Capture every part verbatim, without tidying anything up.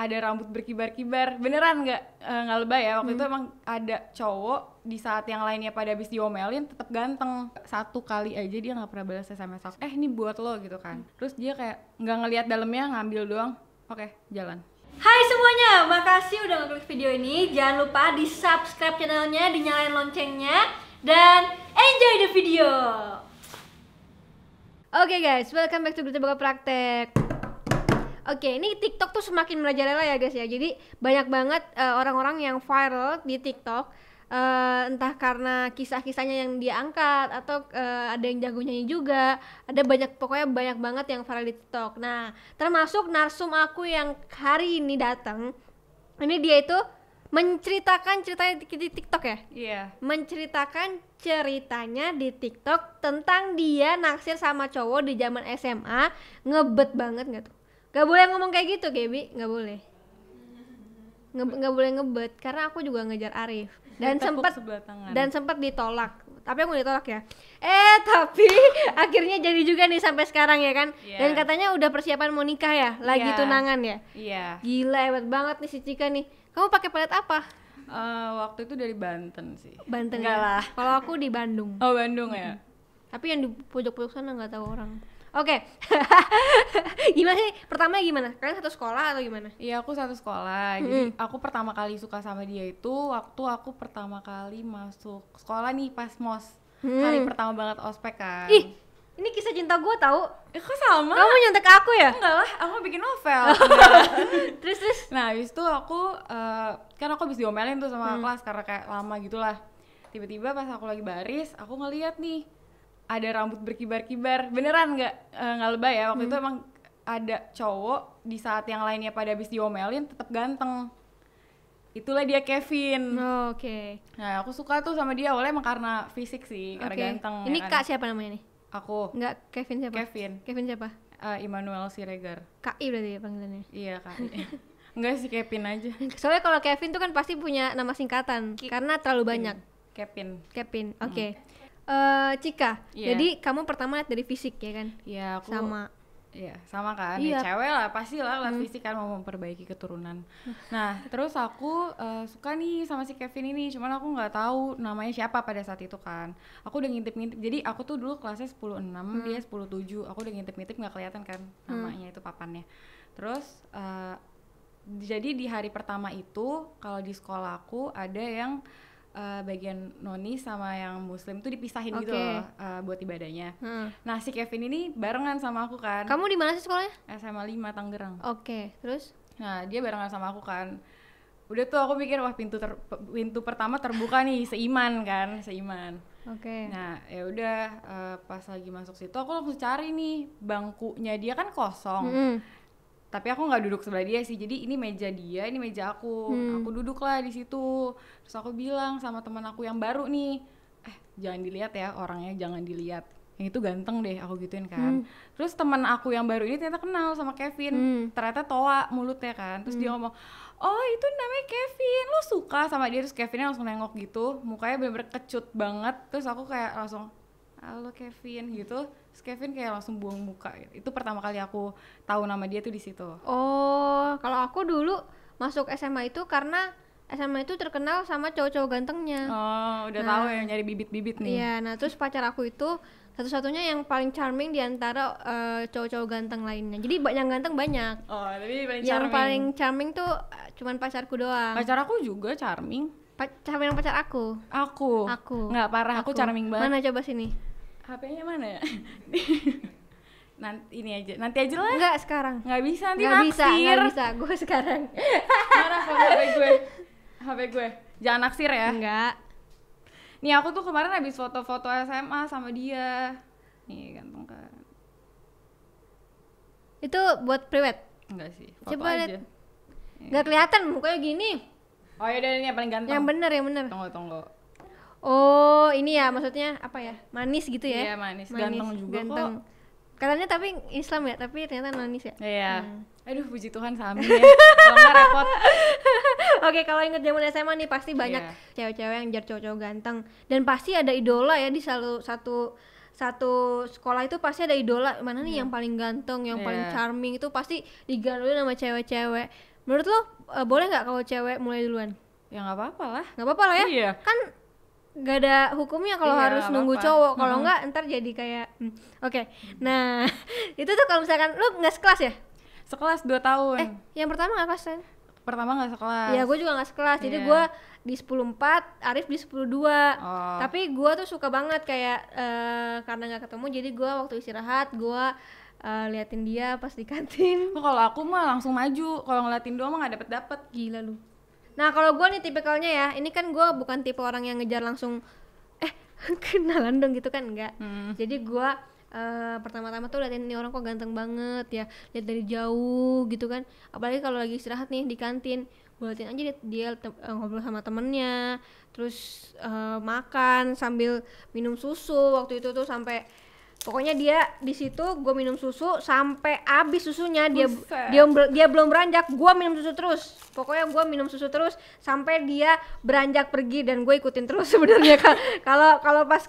ada rambut berkibar-kibar, beneran nggak uh, nggak lebay ya waktu hmm. itu emang ada cowok di saat yang lainnya pada habis diomelin tetap ganteng, satu kali aja dia nggak pernah balas S M S aku, eh ini buat lo gitu kan, hmm. terus dia kayak nggak ngelihat dalamnya, ngambil doang, oke okay, jalan. Hai semuanya, makasih udah ngeklik video ini, jangan lupa di subscribe channelnya, dinyalain loncengnya, dan enjoy the video. Oke okay guys, welcome back to Gritte Agatha Praktek. Oke, okay, ini TikTok tuh semakin merajalela ya guys ya. Jadi banyak banget orang-orang uh, yang viral di TikTok, uh, entah karena kisah-kisahnya yang dia angkat atau uh, ada yang jago nyanyi juga. Ada banyak, pokoknya banyak banget yang viral di TikTok. Nah, termasuk narsum aku yang hari ini datang. Ini dia itu menceritakan ceritanya di TikTok ya? Iya. Yeah. Menceritakan ceritanya di TikTok tentang dia naksir sama cowok di zaman S M A. Ngebet banget nggak tuh? Gak boleh ngomong kayak gitu, Gaby, gak boleh nge Gak boleh ngebet, karena aku juga ngejar Arif. Dan sempat dan sempat ditolak, tapi aku ditolak ya. Eh, tapi akhirnya jadi juga nih sampai sekarang ya kan? Yeah. Dan katanya udah persiapan mau nikah ya, lagi yeah. tunangan ya? Iya yeah. Gila, hebat banget nih si Chika nih. Kamu pakai pelet apa? Uh, waktu itu dari Banten sih. Banten Enggak ya? lah Kalau aku di Bandung. Oh, Bandung mm-hmm. ya? Tapi yang di pojok-pojok sana gak tahu orang. Oke, okay. Gimana sih? Pertama gimana? Kalian satu sekolah atau gimana? Iya, aku satu sekolah. Jadi mm. aku pertama kali suka sama dia itu waktu aku pertama kali masuk sekolah nih pas mos. mm. Hari pertama banget ospek kan. Ih, ini kisah cinta gue tau. Eh, kok sama? Kamu nyontek aku ya? Enggak lah, aku bikin novel. Terus-terus? Nah, abis itu aku, uh, kan aku abis diomelin tuh sama mm. kelas karena kayak lama gitulah. Tiba-tiba pas aku lagi baris, aku ngeliat nih ada rambut berkibar-kibar, beneran nggak uh, nggak lebay ya waktu hmm. itu emang ada cowok di saat yang lainnya pada habis diomelin tetap ganteng, itulah dia Kevin. Oh, oke okay. Nah, aku suka tuh sama dia awalnya emang karena fisik sih, karena okay. ganteng. Ini ya kak kan? Siapa namanya nih? Aku. Nggak, Kevin siapa? Kevin. Kevin siapa? Uh, Emanuel Siregar. K I berarti ya panggilannya? Iya, K I. Enggak sih, Kevin aja. Soalnya kalau Kevin tuh kan pasti punya nama singkatan Ki karena terlalu banyak. Kevin. Kevin. Oke. Okay. Hmm. Uh, Chika, yeah. jadi kamu pertama lihat dari fisik ya kan? Iya, yeah, aku sama, ya yeah, sama kan, yeah. ya, cewek lah pasti lah lihat hmm. fisik kan mau memperbaiki keturunan. Nah, terus aku uh, suka nih sama si Kevin ini, cuman aku nggak tahu namanya siapa pada saat itu kan. Aku udah ngintip-ngintip, jadi aku tuh dulu kelasnya sepuluh enam, hmm. dia sepuluh tujuh, aku udah ngintip-ngintip nggak kelihatan kan namanya hmm. itu papannya. Terus uh, jadi di hari pertama itu kalau di sekolah aku ada yang Uh, bagian noni sama yang muslim tuh dipisahin okay. gitu loh uh, buat ibadahnya. Hmm. Nah, si Kevin ini barengan sama aku kan. Kamu di mana sih sekolahnya? S M A lima Tangerang. Oke, okay. Terus? Nah, dia barengan sama aku kan. Udah tuh aku pikir wah pintu ter pintu pertama terbuka nih, seiman kan, seiman. Oke. Okay. Nah, ya udah uh, pas lagi masuk situ aku langsung cari nih bangkunya dia kan kosong. Mm-hmm. Tapi aku nggak duduk sebelah dia sih, jadi ini meja dia, ini meja aku. hmm. Aku duduklah di situ, terus aku bilang sama teman aku yang baru nih, eh jangan dilihat ya orangnya, jangan dilihat, yang itu ganteng deh, aku gituin kan. hmm. Terus teman aku yang baru ini ternyata kenal sama Kevin, hmm. ternyata toa mulutnya kan, terus hmm. dia ngomong, oh itu namanya Kevin, lo suka sama dia? Terus Kevinnya langsung nengok gitu, mukanya bener-bener kecut banget, terus aku kayak langsung halo Kevin gitu. Terus Kevin kayak langsung buang muka. Itu pertama kali aku tahu nama dia tuh di situ. Oh, kalau aku dulu masuk S M A itu karena S M A itu terkenal sama cowok-cowok gantengnya. Oh, udah nah, tahu ya nyari bibit-bibit nih. Iya, nah terus pacar aku itu satu-satunya yang paling charming di antara uh, cowok-cowok ganteng lainnya. Jadi banyak ganteng banyak. Oh, tapi paling charming. Yang paling charming tuh uh, cuman pacarku doang. Pacar aku juga charming. Pa charming pacar aku. Aku. Aku. Enggak parah, aku. aku charming banget. Mana coba sini. H P-nya mana ya? Nanti ini aja, nanti aja lah. Enggak sekarang. Enggak bisa, nanti naksir. Enggak bisa, enggak bisa. Gue sekarang. Marah sama H P gue. H P gue. Jangan naksir ya. Enggak. Nih aku tuh kemarin habis foto-foto S M A sama dia. Nih ganteng kan. Itu buat private? Enggak sih, foto coba aja. Enggak kelihatan mukanya gini. Oh ya udah, ini yang paling ganteng. Yang bener, yang bener. Tunggu, tunggu. Oh, ini ya maksudnya apa ya? Manis gitu ya? Iya, manis. Ganteng manis, juga ganteng. Kok. Katanya tapi Islam ya, tapi ternyata manis ya? Iya. Hmm. Aduh, puji Tuhan sami ya. Kalau nggak repot. Oke, kalau inget zaman S M A nih pasti banyak cewek-cewek yeah. yang jar cowok-cowok ganteng. Dan pasti ada idola ya di selalu satu satu sekolah itu pasti ada idola. Mana nih yeah. yang paling ganteng, yang yeah. paling charming itu pasti digandrungi sama cewek-cewek. Menurut lo uh, boleh nggak kalau cewek mulai duluan? Ya nggak apa-apa lah. Nggak apa-apa lah ya? Iya. Kan nggak ada hukumnya kalau iya, harus nunggu apa. Cowok. Kalau hmm. nggak ntar jadi kayak hmm. oke. Okay. Nah itu tuh kalau misalkan lo nggak sekelas ya? Sekelas dua tahun. Eh yang pertama nggak kelas kan? Pertama nggak sekelas. Ya gue juga nggak sekelas. Jadi yeah. gue di sepuluh empat, Arif di sepuluh dua. Oh. Tapi gue tuh suka banget kayak uh, karena nggak ketemu. Jadi gue waktu istirahat gue uh, liatin dia pas di kantin. Oh, kalau aku mah langsung maju. Kalau ngeliatin doang mah nggak dapet dapet. Gila lu. Nah kalau gue nih tipikalnya ya, ini kan gue bukan tipe orang yang ngejar langsung eh kenalan dong gitu kan, enggak. Hmm. Jadi gue Uh, pertama-tama tuh liatin nih orang kok ganteng banget ya, lihat dari jauh gitu kan, apalagi kalau lagi istirahat nih di kantin, gue liatin aja dia te- ngobrol sama temennya, terus uh, makan sambil minum susu. Waktu itu tuh sampai pokoknya dia di situ gue minum susu sampai habis susunya, dia Buset. dia dia belum beranjak, gue minum susu terus, pokoknya gue minum susu terus sampai dia beranjak pergi dan gue ikutin terus sebenarnya. Kalau kalau pas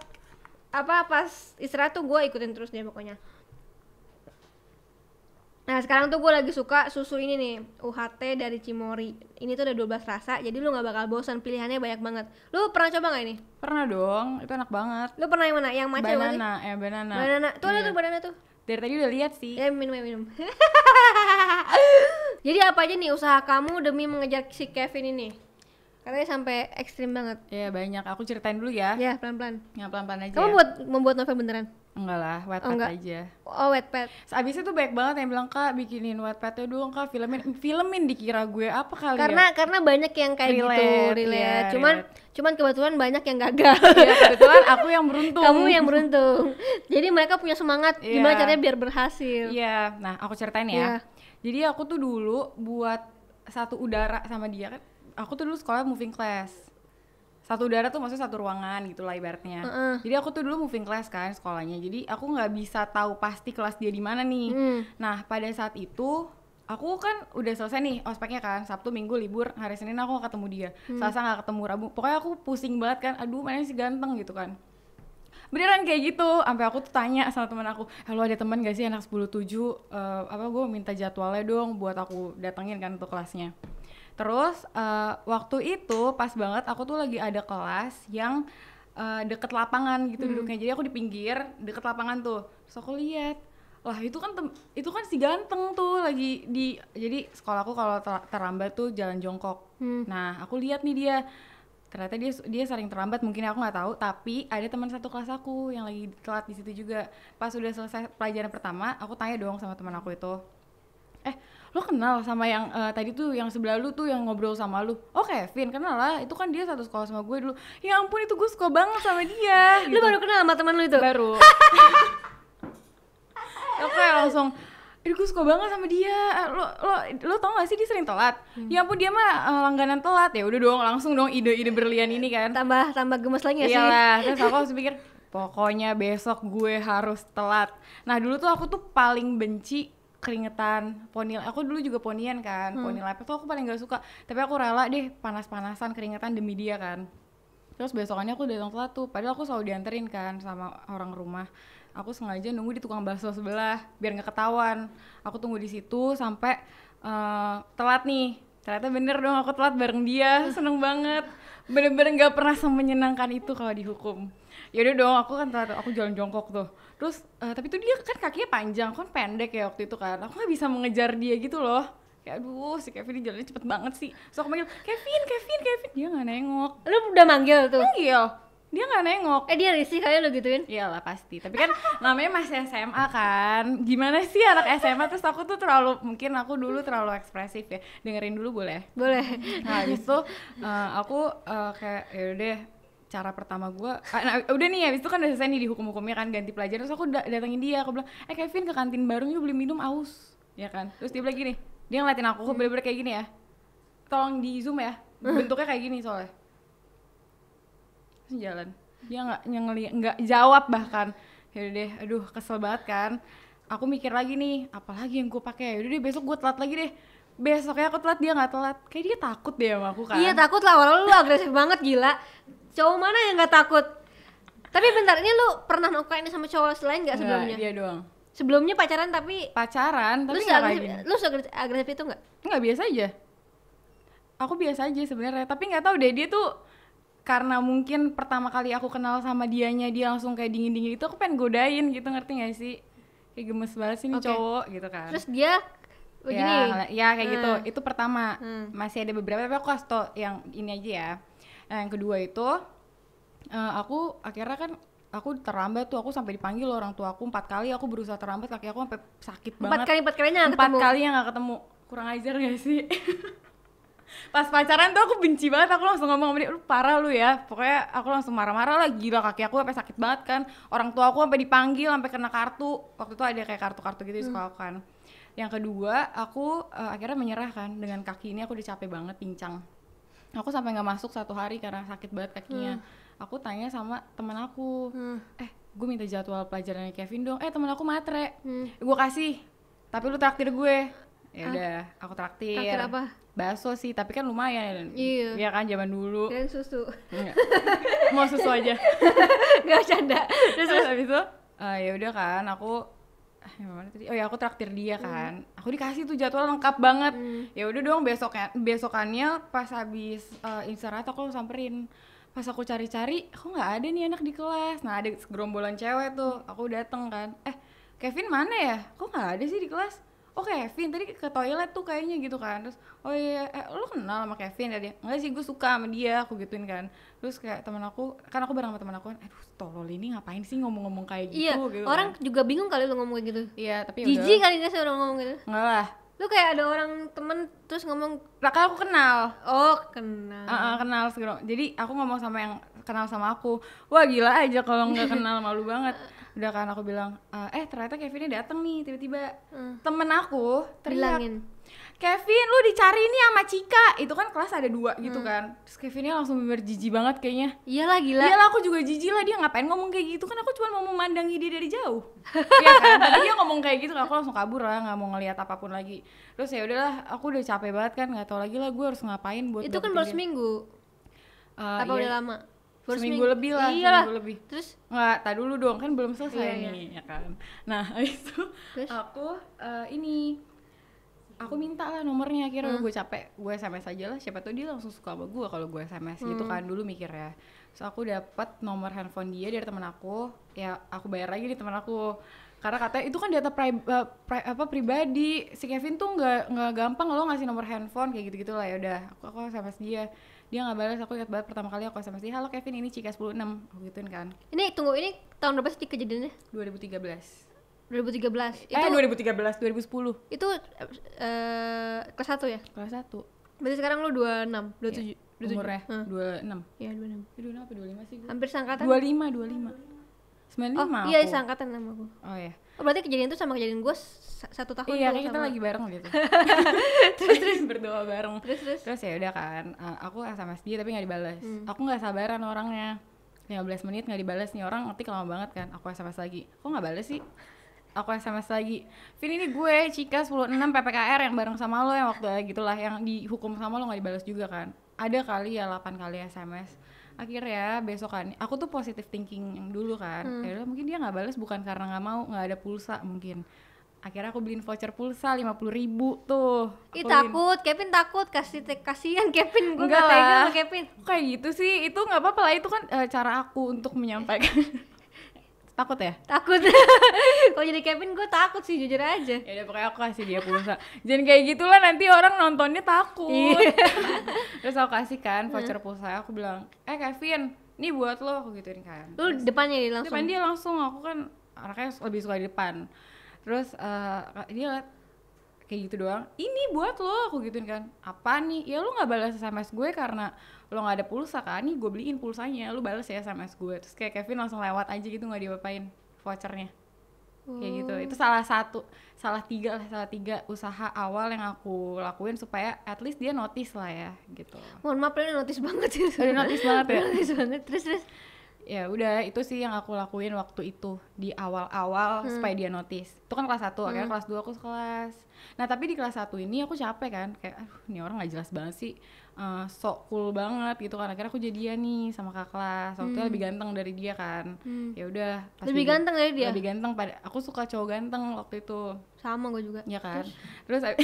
apa pas istirahat tuh gue ikutin terus deh pokoknya. Nah sekarang tuh gue lagi suka susu ini nih, U H T dari Cimory. Ini tuh ada dua belas rasa, jadi lu gak bakal bosan, pilihannya banyak banget. Lu pernah coba gak ini? Pernah dong, itu enak banget. Lu pernah yang mana? Yang matcha banana, bukan sih? Ya banana. Banana, tuh ada tuh banana tuh. Dari tadi udah lihat sih. Ya minum ya minum. Jadi apa aja nih usaha kamu demi mengejar si Kevin ini? Katanya sampai ekstrim banget. Iya banyak, aku ceritain dulu ya. Iya pelan-pelan. Ya pelan-pelan aja. Kamu buat membuat novel beneran? Enggak lah, Wattpad oh, aja. Oh Wattpad. Abis itu banyak banget yang bilang, Kak bikinin Wattpadnya dong, Kak filmin, filmin dikira gue apa kali karena, ya? Karena banyak yang kayak relate, gitu, relate. Ya, cuman, relate. cuman kebetulan banyak yang gagal. Ya, kebetulan aku yang beruntung. Kamu yang beruntung. Jadi mereka punya semangat yeah. gimana caranya biar berhasil. Iya. Yeah. Nah aku ceritain ya. Yeah. Jadi aku tuh dulu buat satu udara sama dia kan. Aku tuh dulu sekolah moving class. Satu udara tuh maksudnya satu ruangan gitu lah ibaratnya. Uh-uh. Jadi aku tuh dulu moving class kan sekolahnya. Jadi aku nggak bisa tahu pasti kelas dia di mana nih. Mm. Nah pada saat itu aku kan udah selesai nih ospeknya kan, Sabtu Minggu libur, hari Senin aku nggak ketemu dia. Mm. Selasa nggak ketemu, Rabu. Pokoknya aku pusing banget kan. Aduh mana sih ganteng gitu kan. Beneran kayak gitu, sampai aku tuh tanya sama teman aku, halo ada teman gak sih anak sepuluh tujuh, uh, apa gue minta jadwalnya dong buat aku datengin kan untuk kelasnya. Terus uh, waktu itu pas banget aku tuh lagi ada kelas yang uh, deket lapangan gitu hmm. duduknya, jadi aku di pinggir deket lapangan tuh. Terus aku lihat, lah itu kan tem- itu kan si ganteng tuh lagi di, jadi sekolahku kalau ter- terlambat tuh jalan jongkok. Hmm. Nah aku lihat nih dia, ternyata dia dia sering terlambat, mungkin aku nggak tahu, tapi ada teman satu kelas aku yang lagi telat di situ juga. Pas udah selesai pelajaran pertama, aku tanya dong sama teman aku itu, eh lo kenal sama yang uh, tadi tuh yang sebelah lu tuh yang ngobrol sama lu? Oh Kevin, kenal lah, itu kan dia satu sekolah sama gue dulu. Ya ampun itu gue suka banget sama dia. Gitu. Lu baru kenal sama teman lu itu? Baru. Oke langsung. Aduh gue suka banget sama dia, lo, lo, lo tau gak sih dia sering telat? Hmm. Ya ampun dia mah uh, langganan telat, ya udah dong langsung dong ide-ide berlian ini kan. Tambah tambah gemes lagi ya sih? Iyalah, terus aku harus pikir, pokoknya besok gue harus telat. Nah dulu tuh aku tuh paling benci keringetan, poni, aku dulu juga ponian kan, hmm. poni lepek tuh aku paling gak suka. Tapi aku rela deh panas-panasan keringetan demi dia kan. Terus besokannya aku datang telat tuh, padahal aku selalu dianterin kan sama orang rumah. Aku sengaja nunggu di tukang bakso sebelah biar nggak ketahuan. Aku tunggu di situ sampai uh, telat nih. Ternyata bener dong aku telat bareng dia. Seneng banget. Bener-bener nggak pernah semenyenangkan itu kalau dihukum. Yaudah dong, aku kan telat, aku jalan jongkok tuh. Terus uh, tapi tuh dia kan kakinya panjang, aku kan pendek ya waktu itu kan. Aku nggak bisa mengejar dia gitu loh. Kayak aduh si Kevin jalannya cepet banget sih. Terus aku manggil Kevin, Kevin, Kevin. Dia nggak nengok. Lu udah manggil tuh? Manggil. Dia nggak nengok. Eh dia risih kali lo gituin? Iyalah pasti, tapi kan namanya masih S M A kan. Gimana sih anak S M A? Terus aku tuh terlalu, mungkin aku dulu terlalu ekspresif ya. Dengerin dulu boleh? Boleh. Nah abis itu uh, aku uh, kayak yaudah cara pertama gue ah, nah, udah nih abis itu kan udah selesai nih dihukum-hukumnya kan, ganti pelajaran. Terus aku da- datengin dia, aku bilang, eh Kevin ke kantin baru yuk beli minum aus. Ya kan? Terus dia bilang gini, dia ngeliatin aku, aku bener-bener kayak gini ya. Tolong di zoom ya, bentuknya kayak gini soalnya. Jalan, dia nggak ngeliat, nggak jawab bahkan. Yaudah deh, aduh kesel banget kan. Aku mikir lagi nih, apalagi yang gue pakai. Yaudah deh besok gue telat lagi deh. Besoknya aku telat, dia nggak telat. Kayak dia takut deh sama aku kan. Iya takut lah, walau lu agresif banget gila. Cowok mana yang nggak takut? Tapi bentar, ini lu pernah nongkrong sama cowok selain nggak sebelumnya? Nggak, dia doang. Sebelumnya pacaran tapi pacaran, tapi nggak kayak gini. Lu agresif itu nggak? Nggak, biasa aja. Aku biasa aja sebenarnya, tapi nggak tahu deh, dia tuh karena mungkin pertama kali aku kenal sama dianya, dia langsung kayak dingin-dingin itu, aku pengen godain gitu, ngerti nggak sih? Kayak gemes banget sih nih okay. cowok gitu kan. Terus dia begini? Ya, ya kayak hmm. gitu, itu pertama. Hmm. Masih ada beberapa, tapi aku kasih tau yang ini aja ya. Nah, yang kedua itu, uh, aku akhirnya kan aku terlambat tuh, aku sampai dipanggil loh orang tua aku empat kali, aku berusaha terlambat, kaki aku sampai sakit banget. Empat kali empat kalinya nggak ketemu. Empat kali yang nggak ketemu, kurang ajar nggak sih? Pas pacaran tuh aku benci banget, aku langsung ngomong sama dia, lu parah lu ya, pokoknya aku langsung marah-marah lah, gila kaki aku sampai sakit banget kan, orang tua aku sampai dipanggil, sampai kena kartu, waktu itu ada kayak kartu-kartu gitu di sekolah aku kan. Yang kedua, aku uh, akhirnya menyerah kan, dengan kaki ini aku udah capek banget, pincang. Aku sampai nggak masuk satu hari karena sakit banget kakinya. Hmm. Aku tanya sama temen aku, hmm. eh gue minta jadwal pelajarannya Kevin dong, eh temen aku matre, hmm. gue kasih, tapi lu traktir gue. Ya udah, ah. aku traktir. Traktir apa? Bakso sih, tapi kan lumayan. Iya. Iya kan zaman dulu. Dan susu. Mau susu aja. Gak canda. Terus habis itu, uh, ya udah kan, aku oh ya aku traktir dia kan, hmm. aku dikasih tuh jadwal lengkap banget. Hmm. Ya udah dong besoknya, besokannya pas habis uh, istirahat aku samperin. Pas aku cari-cari, aku nggak ada nih anak di kelas. Nah ada gerombolan cewek tuh, aku dateng kan, eh Kevin mana ya? Kok nggak ada sih di kelas? Oh Kevin tadi ke toilet tuh kayaknya gitu kan. Terus oh iya, eh, lo kenal sama Kevin tadi? Enggak sih, gue suka sama dia, aku gituin kan. Terus kayak teman aku, kan aku bareng sama teman aku kan, aduh tolol ini ngapain sih ngomong-ngomong kayak gitu? Iya, gitu orang kan juga bingung kali lo ngomong kayak gitu. Iya tapi jijik kali nggak sih orang ngomong gitu? Enggak lah. Lu kayak ada orang temen terus ngomong, lah kan aku kenal. Oh kenal. Uh, uh, kenal segera. Jadi aku ngomong sama yang kenal sama aku, wah gila aja kalau nggak kenal, malu banget. Udah kan aku bilang, eh ternyata Kevinnya dateng nih tiba-tiba. Hmm. Temen aku teriak, bilangin, Kevin lu dicari nih sama Chika. Itu kan kelas ada dua gitu hmm. kan. Terus Kevinnya langsung bener jijik banget kayaknya. Iyalah gila. Iyalah aku juga jijik lah, dia ngapain ngomong kayak gitu kan, aku cuma mau memandangi dia dari jauh. Iya kan, tapi dia ngomong kayak gitu kan, aku langsung kabur lah, gak mau ngeliat apapun lagi. Terus ya udahlah, aku udah capek banget kan, gak tau lagi lah gue harus ngapain buat itu kan baru seminggu. Uh, Apa iya. udah lama? Seminggu, seminggu lebih lah, iyalah. seminggu lebih terus? Nggak, tak dulu dong, kan belum selesai iya, nih, ya kan. Nah, habis itu aku uh, ini aku minta lah nomornya, akhirnya hmm. gue capek, gue S M S aja lah, siapa tuh dia langsung suka sama gue kalau gue S M S hmm. gitu kan, dulu mikirnya. So aku dapat nomor handphone dia dari teman aku, ya aku bayar lagi di teman aku karena katanya itu kan data pri, uh, pri, apa, pribadi, si Kevin tuh nggak nggak gampang lo ngasih nomor handphone kayak gitu-gitu lah. Ya udah, aku, aku S M S dia, dia nggak balas. Aku ingat banget pertama kali aku S M S dia, halo Kevin ini Chika sepuluh enam, aku gituin kan. Ini tunggu, ini tahun berapa sih kejadiannya? dua ribu tiga belas Eh dua ribu tiga belas, dua ribu sepuluh itu uh, kelas satu ya? Kelas satu. Berarti sekarang lu dua puluh enam, dua puluh tujuh ya, umurnya? Hmm. dua puluh enam Iya dua puluh enam dua puluh enam apa dua puluh lima sih gue? Hampir seangkatan. dua puluh lima, dua puluh lima sembilan puluh lima oh, iya seangkatan sama aku. Oh iya. Oh, berarti kejadian itu sama kejadian gue satu tahun. Iya, kayak kita lagi bareng gitu. terus terus berdoa bareng. Terus terus, terus ya udah kan, aku S M S dia tapi nggak dibalas. Hmm. Aku nggak sabaran orangnya. lima belas menit nggak dibalas nih orang, nanti lama banget kan. Aku S M S lagi, kok nggak balas sih? Aku S M S lagi, Vin ini gue Chika sepuluh enam P P K R yang bareng sama lo yang waktu gitulah yang dihukum sama lo nggak dibalas juga kan. Ada kali ya delapan kali S M S. Akhirnya besokan aku tuh positive thinking yang dulu kan, hmm. ya udah mungkin dia nggak balas bukan karena nggak mau, nggak ada pulsa mungkin. Akhirnya aku beliin voucher pulsa lima puluh ribu tuh. Ih takut, Kevin takut, kasih kasihan Kevin, gue nggak tega sama Kevin. Kayak gitu sih, itu nggak apa-apa lah, itu kan uh, cara aku untuk menyampaikan. Takut ya? Takut. Kalau jadi Kevin gue takut sih, jujur aja. Ya udah pokoknya aku kasih dia pulsa. Jangan kayak gitulah nanti orang nontonnya takut. Terus aku kasih kan voucher pulsa, aku bilang, "Eh Kevin, ini buat lo," aku gituin kan. Lu depannya dia langsung. Depan dia langsung, aku kan anaknya lebih suka di depan. Terus uh, dia liat kayak gitu doang, ini buat lo, aku gituin kan. Apa nih? Ya lo gak balas S M S gue karena lo gak ada pulsa kan, nih gue beliin pulsanya, lo balas ya S M S gue. Terus kayak Kevin langsung lewat aja gitu, gak diapain vouchernya. Oh. Kayak gitu, itu salah satu, salah tiga lah, salah tiga usaha awal yang aku lakuin supaya at least dia notice lah ya gitu. Mohon maaf, lo notice banget sih. Udah notice banget ya? Notice banget, terus-terus ya udah itu sih yang aku lakuin waktu itu di awal-awal hmm. supaya dia notice. Itu kan kelas satu, hmm. akhirnya kelas dua aku kelas. Nah tapi di kelas satu ini aku capek kan, kayak aduh ini orang gak jelas banget sih, uh, sok cool banget gitu kan. Akhirnya aku jadian nih sama kakak kelas, waktunya hmm. lebih ganteng dari dia kan. hmm. Ya udah lebih dia, ganteng dari dia? Lebih ganteng, pada aku suka cowok ganteng waktu itu. Sama gue juga. Ya kan, terus, terus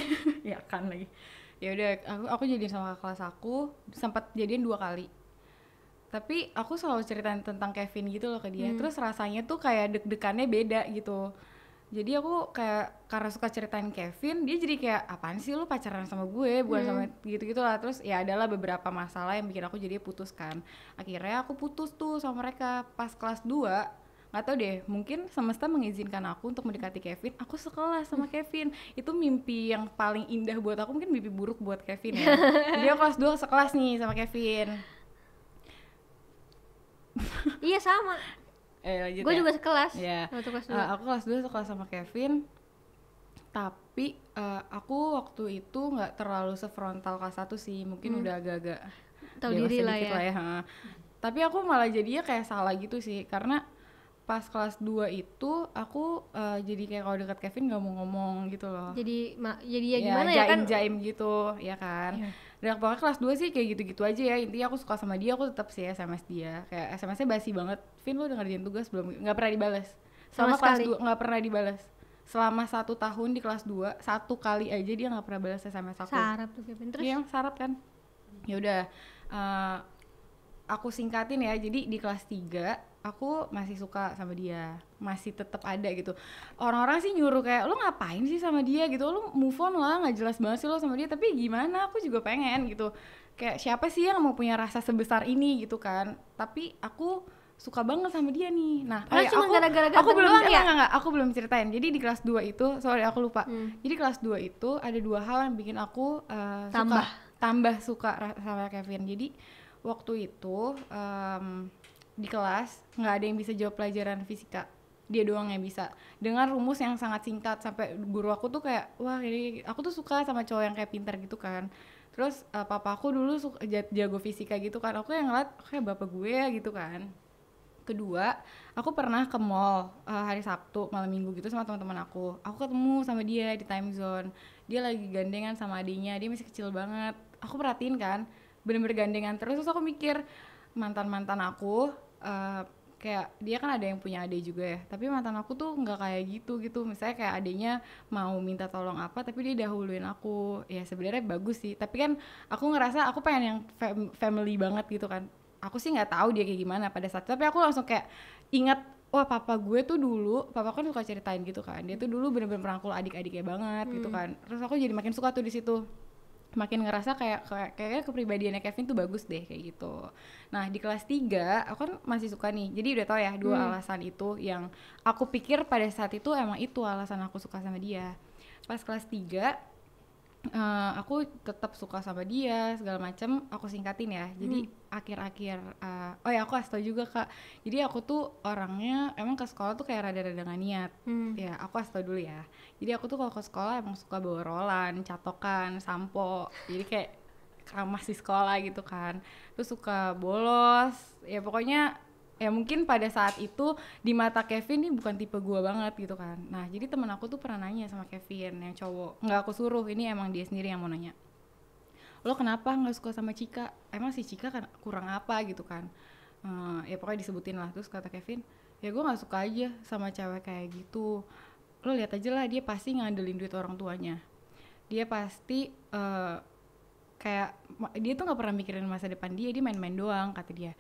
ya kan lagi ya udah aku aku jadian sama kakak kelas aku, sempat jadian dua kali. Tapi aku selalu ceritain tentang Kevin gitu loh ke dia. Hmm. Terus rasanya tuh kayak deg-degannya beda gitu. Jadi aku kayak karena suka ceritain Kevin, dia jadi kayak apaan sih lu pacaran sama gue, bukan hmm. sama gitu-gitu lah. Terus ya adalah beberapa masalah yang bikin aku jadi putus kan. Akhirnya aku putus tuh sama mereka pas kelas dua. Gak tau deh, mungkin semesta mengizinkan aku untuk mendekati Kevin. Aku sekelas sama Kevin. Itu mimpi yang paling indah buat aku, mungkin mimpi buruk buat Kevin ya. Jadi aku kelas dua sekelas nih sama Kevin. Iya sama. Eh, gue ya? juga sekelas. Yeah. Waktu kelas dua. Uh, aku kelas dua sekelas sama Kevin. Tapi uh, aku waktu itu nggak terlalu sefrontal kelas satu sih. Mungkin hmm. udah agak-agak tahu diri lah ya. Lah ya. Hmm. Tapi aku malah jadinya kayak salah gitu sih, karena pas kelas dua itu aku uh, jadi kayak kalau dekat Kevin gak mau ngomong gitu loh. Jadi ma- jadi ya gimana ya, ya kan? Jaim-jaim gitu, ya kan. Yeah. Dan pokoknya kelas dua sih kayak gitu-gitu aja ya. Intinya aku suka sama dia, aku tetap sih S M S dia. Kayak S M S-nya basi banget. Vin, lu udah ngerjain tugas belum? Gak pernah dibales. Selama, Selama kelas dua gak pernah dibales. Selama satu tahun di kelas dua, satu kali aja dia gak pernah balas S M S aku. Sarap tuh Kevin. Terus? Iya, sarap kan. Ya udah. Uh, aku singkatin ya. Jadi di kelas tiga aku masih suka sama dia, masih tetap ada gitu. Orang-orang sih nyuruh kayak, lo ngapain sih sama dia gitu, lo move on lah, gak jelas banget sih lo sama dia. Tapi gimana, aku juga pengen gitu. Kayak siapa sih yang mau punya rasa sebesar ini gitu kan. Tapi aku suka banget sama dia nih. Nah, oh, cuma aku, gara-gara aku belum doang ya? Enggak, enggak, aku belum ceritain. Jadi di kelas dua itu, sorry aku lupa. Hmm. Jadi kelas dua itu ada dua hal yang bikin aku uh, tambah. suka tambah suka sama Kevin. Jadi waktu itu um, di kelas nggak ada yang bisa jawab pelajaran fisika, dia doang yang bisa dengan rumus yang sangat singkat. Sampai guru aku tuh kayak, wah ini aku tuh suka sama cowok yang kayak pintar gitu kan. Terus uh, papa aku dulu suka jago fisika gitu kan, aku yang ngeliat kayak bapak gue gitu kan. Kedua, aku pernah ke mall uh, hari Sabtu malam Minggu gitu sama teman-teman aku. Aku ketemu sama dia di time zone, dia lagi gandengan sama adiknya, dia masih kecil banget. Aku perhatiin kan, bener-bener gandengan terus. Terus aku mikir mantan-mantan aku Uh, kayak dia kan ada yang punya adek juga ya, tapi mantan aku tuh nggak kayak gitu gitu. Misalnya kayak adeknya mau minta tolong apa tapi dia dahuluin aku. Ya sebenarnya bagus sih, tapi kan aku ngerasa aku pengen yang fam- family banget gitu kan. Aku sih nggak tahu dia kayak gimana pada saat, tapi aku langsung kayak ingat, wah papa gue tuh dulu, papa kan suka ceritain gitu kan, dia tuh dulu bener-bener merangkul adik-adiknya banget hmm. gitu kan. Terus aku jadi makin suka tuh di situ, makin ngerasa kayak kayaknya kepribadiannya Kevin tuh bagus deh kayak gitu. Nah di kelas tiga aku kan masih suka nih, jadi udah tau ya dua hmm. alasan itu yang aku pikir pada saat itu emang itu alasan aku suka sama dia. Pas kelas tiga uh, aku tetap suka sama dia segala macem, aku singkatin ya. Jadi hmm. akhir-akhir uh, oh ya aku astau juga kak, jadi aku tuh orangnya emang ke sekolah tuh kayak rada-rada gak niat hmm. ya. Aku astau dulu ya. Jadi aku tuh kalau ke sekolah emang suka bawa rolan, catokan, sampo. Jadi kayak keramas di sekolah gitu kan. Terus suka bolos. Ya pokoknya ya mungkin pada saat itu di mata Kevin ini bukan tipe gua banget gitu kan. Nah jadi temen aku tuh pernah nanya sama Kevin yang cowok. Nggak aku suruh, ini emang dia sendiri yang mau nanya. Lo kenapa nggak suka sama Chika? Emang si Chika kan kurang apa gitu kan. Uh, ya pokoknya disebutin lah. Terus kata Kevin, ya gua nggak suka aja sama cewek kayak gitu. Lo lihat aja lah, dia pasti ngandelin duit orang tuanya, dia pasti uh, kayak dia tuh nggak pernah mikirin masa depan dia, dia main-main doang kata dia.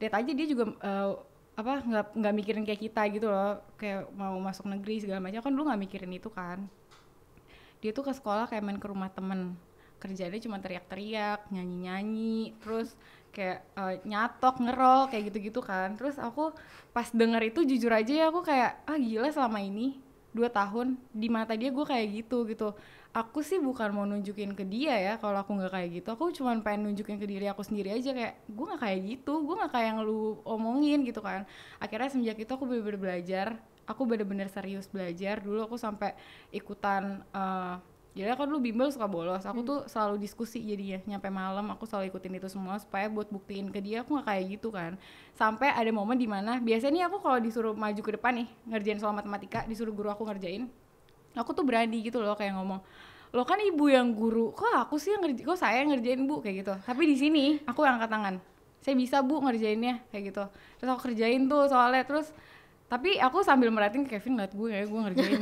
Lihat aja dia juga uh, apa nggak nggak mikirin kayak kita gitu loh, kayak mau masuk negeri segala macam kan, dulu nggak mikirin itu kan. Dia tuh ke sekolah kayak main ke rumah temen, kerjanya cuma teriak-teriak, nyanyi-nyanyi, terus kayak uh, nyatok, ngerol kayak gitu-gitu kan. Terus aku pas denger itu jujur aja ya aku kayak, ah gila selama ini dua tahun di mata dia gue kayak gitu gitu. Aku sih bukan mau nunjukin ke dia ya kalau aku nggak kayak gitu, aku cuma pengen nunjukin ke diri aku sendiri aja kayak gue nggak kayak gitu, gue nggak kayak yang lu omongin gitu kan. Akhirnya semenjak itu aku bener-bener belajar, aku bener-bener serius belajar. Dulu aku sampai ikutan uh, jadi kan dulu bimbel suka bolos, aku hmm. tuh selalu diskusi jadinya nyampe malam, aku selalu ikutin itu semua supaya buat buktiin ke dia aku nggak kayak gitu kan. Sampai ada momen dimana biasanya nih aku kalau disuruh maju ke depan nih ngerjain soal matematika, disuruh guru aku ngerjain, aku tuh berani gitu loh kayak ngomong, lo kan ibu yang guru, kok aku sih yang ngerjain, kok saya yang ngerjain bu kayak gitu. Tapi di sini aku yang angkat tangan, saya bisa bu ngerjainnya kayak gitu. Terus aku kerjain tuh soalnya, terus tapi aku sambil merhatiin Kevin ngeliat gue kayak gue ngerjain,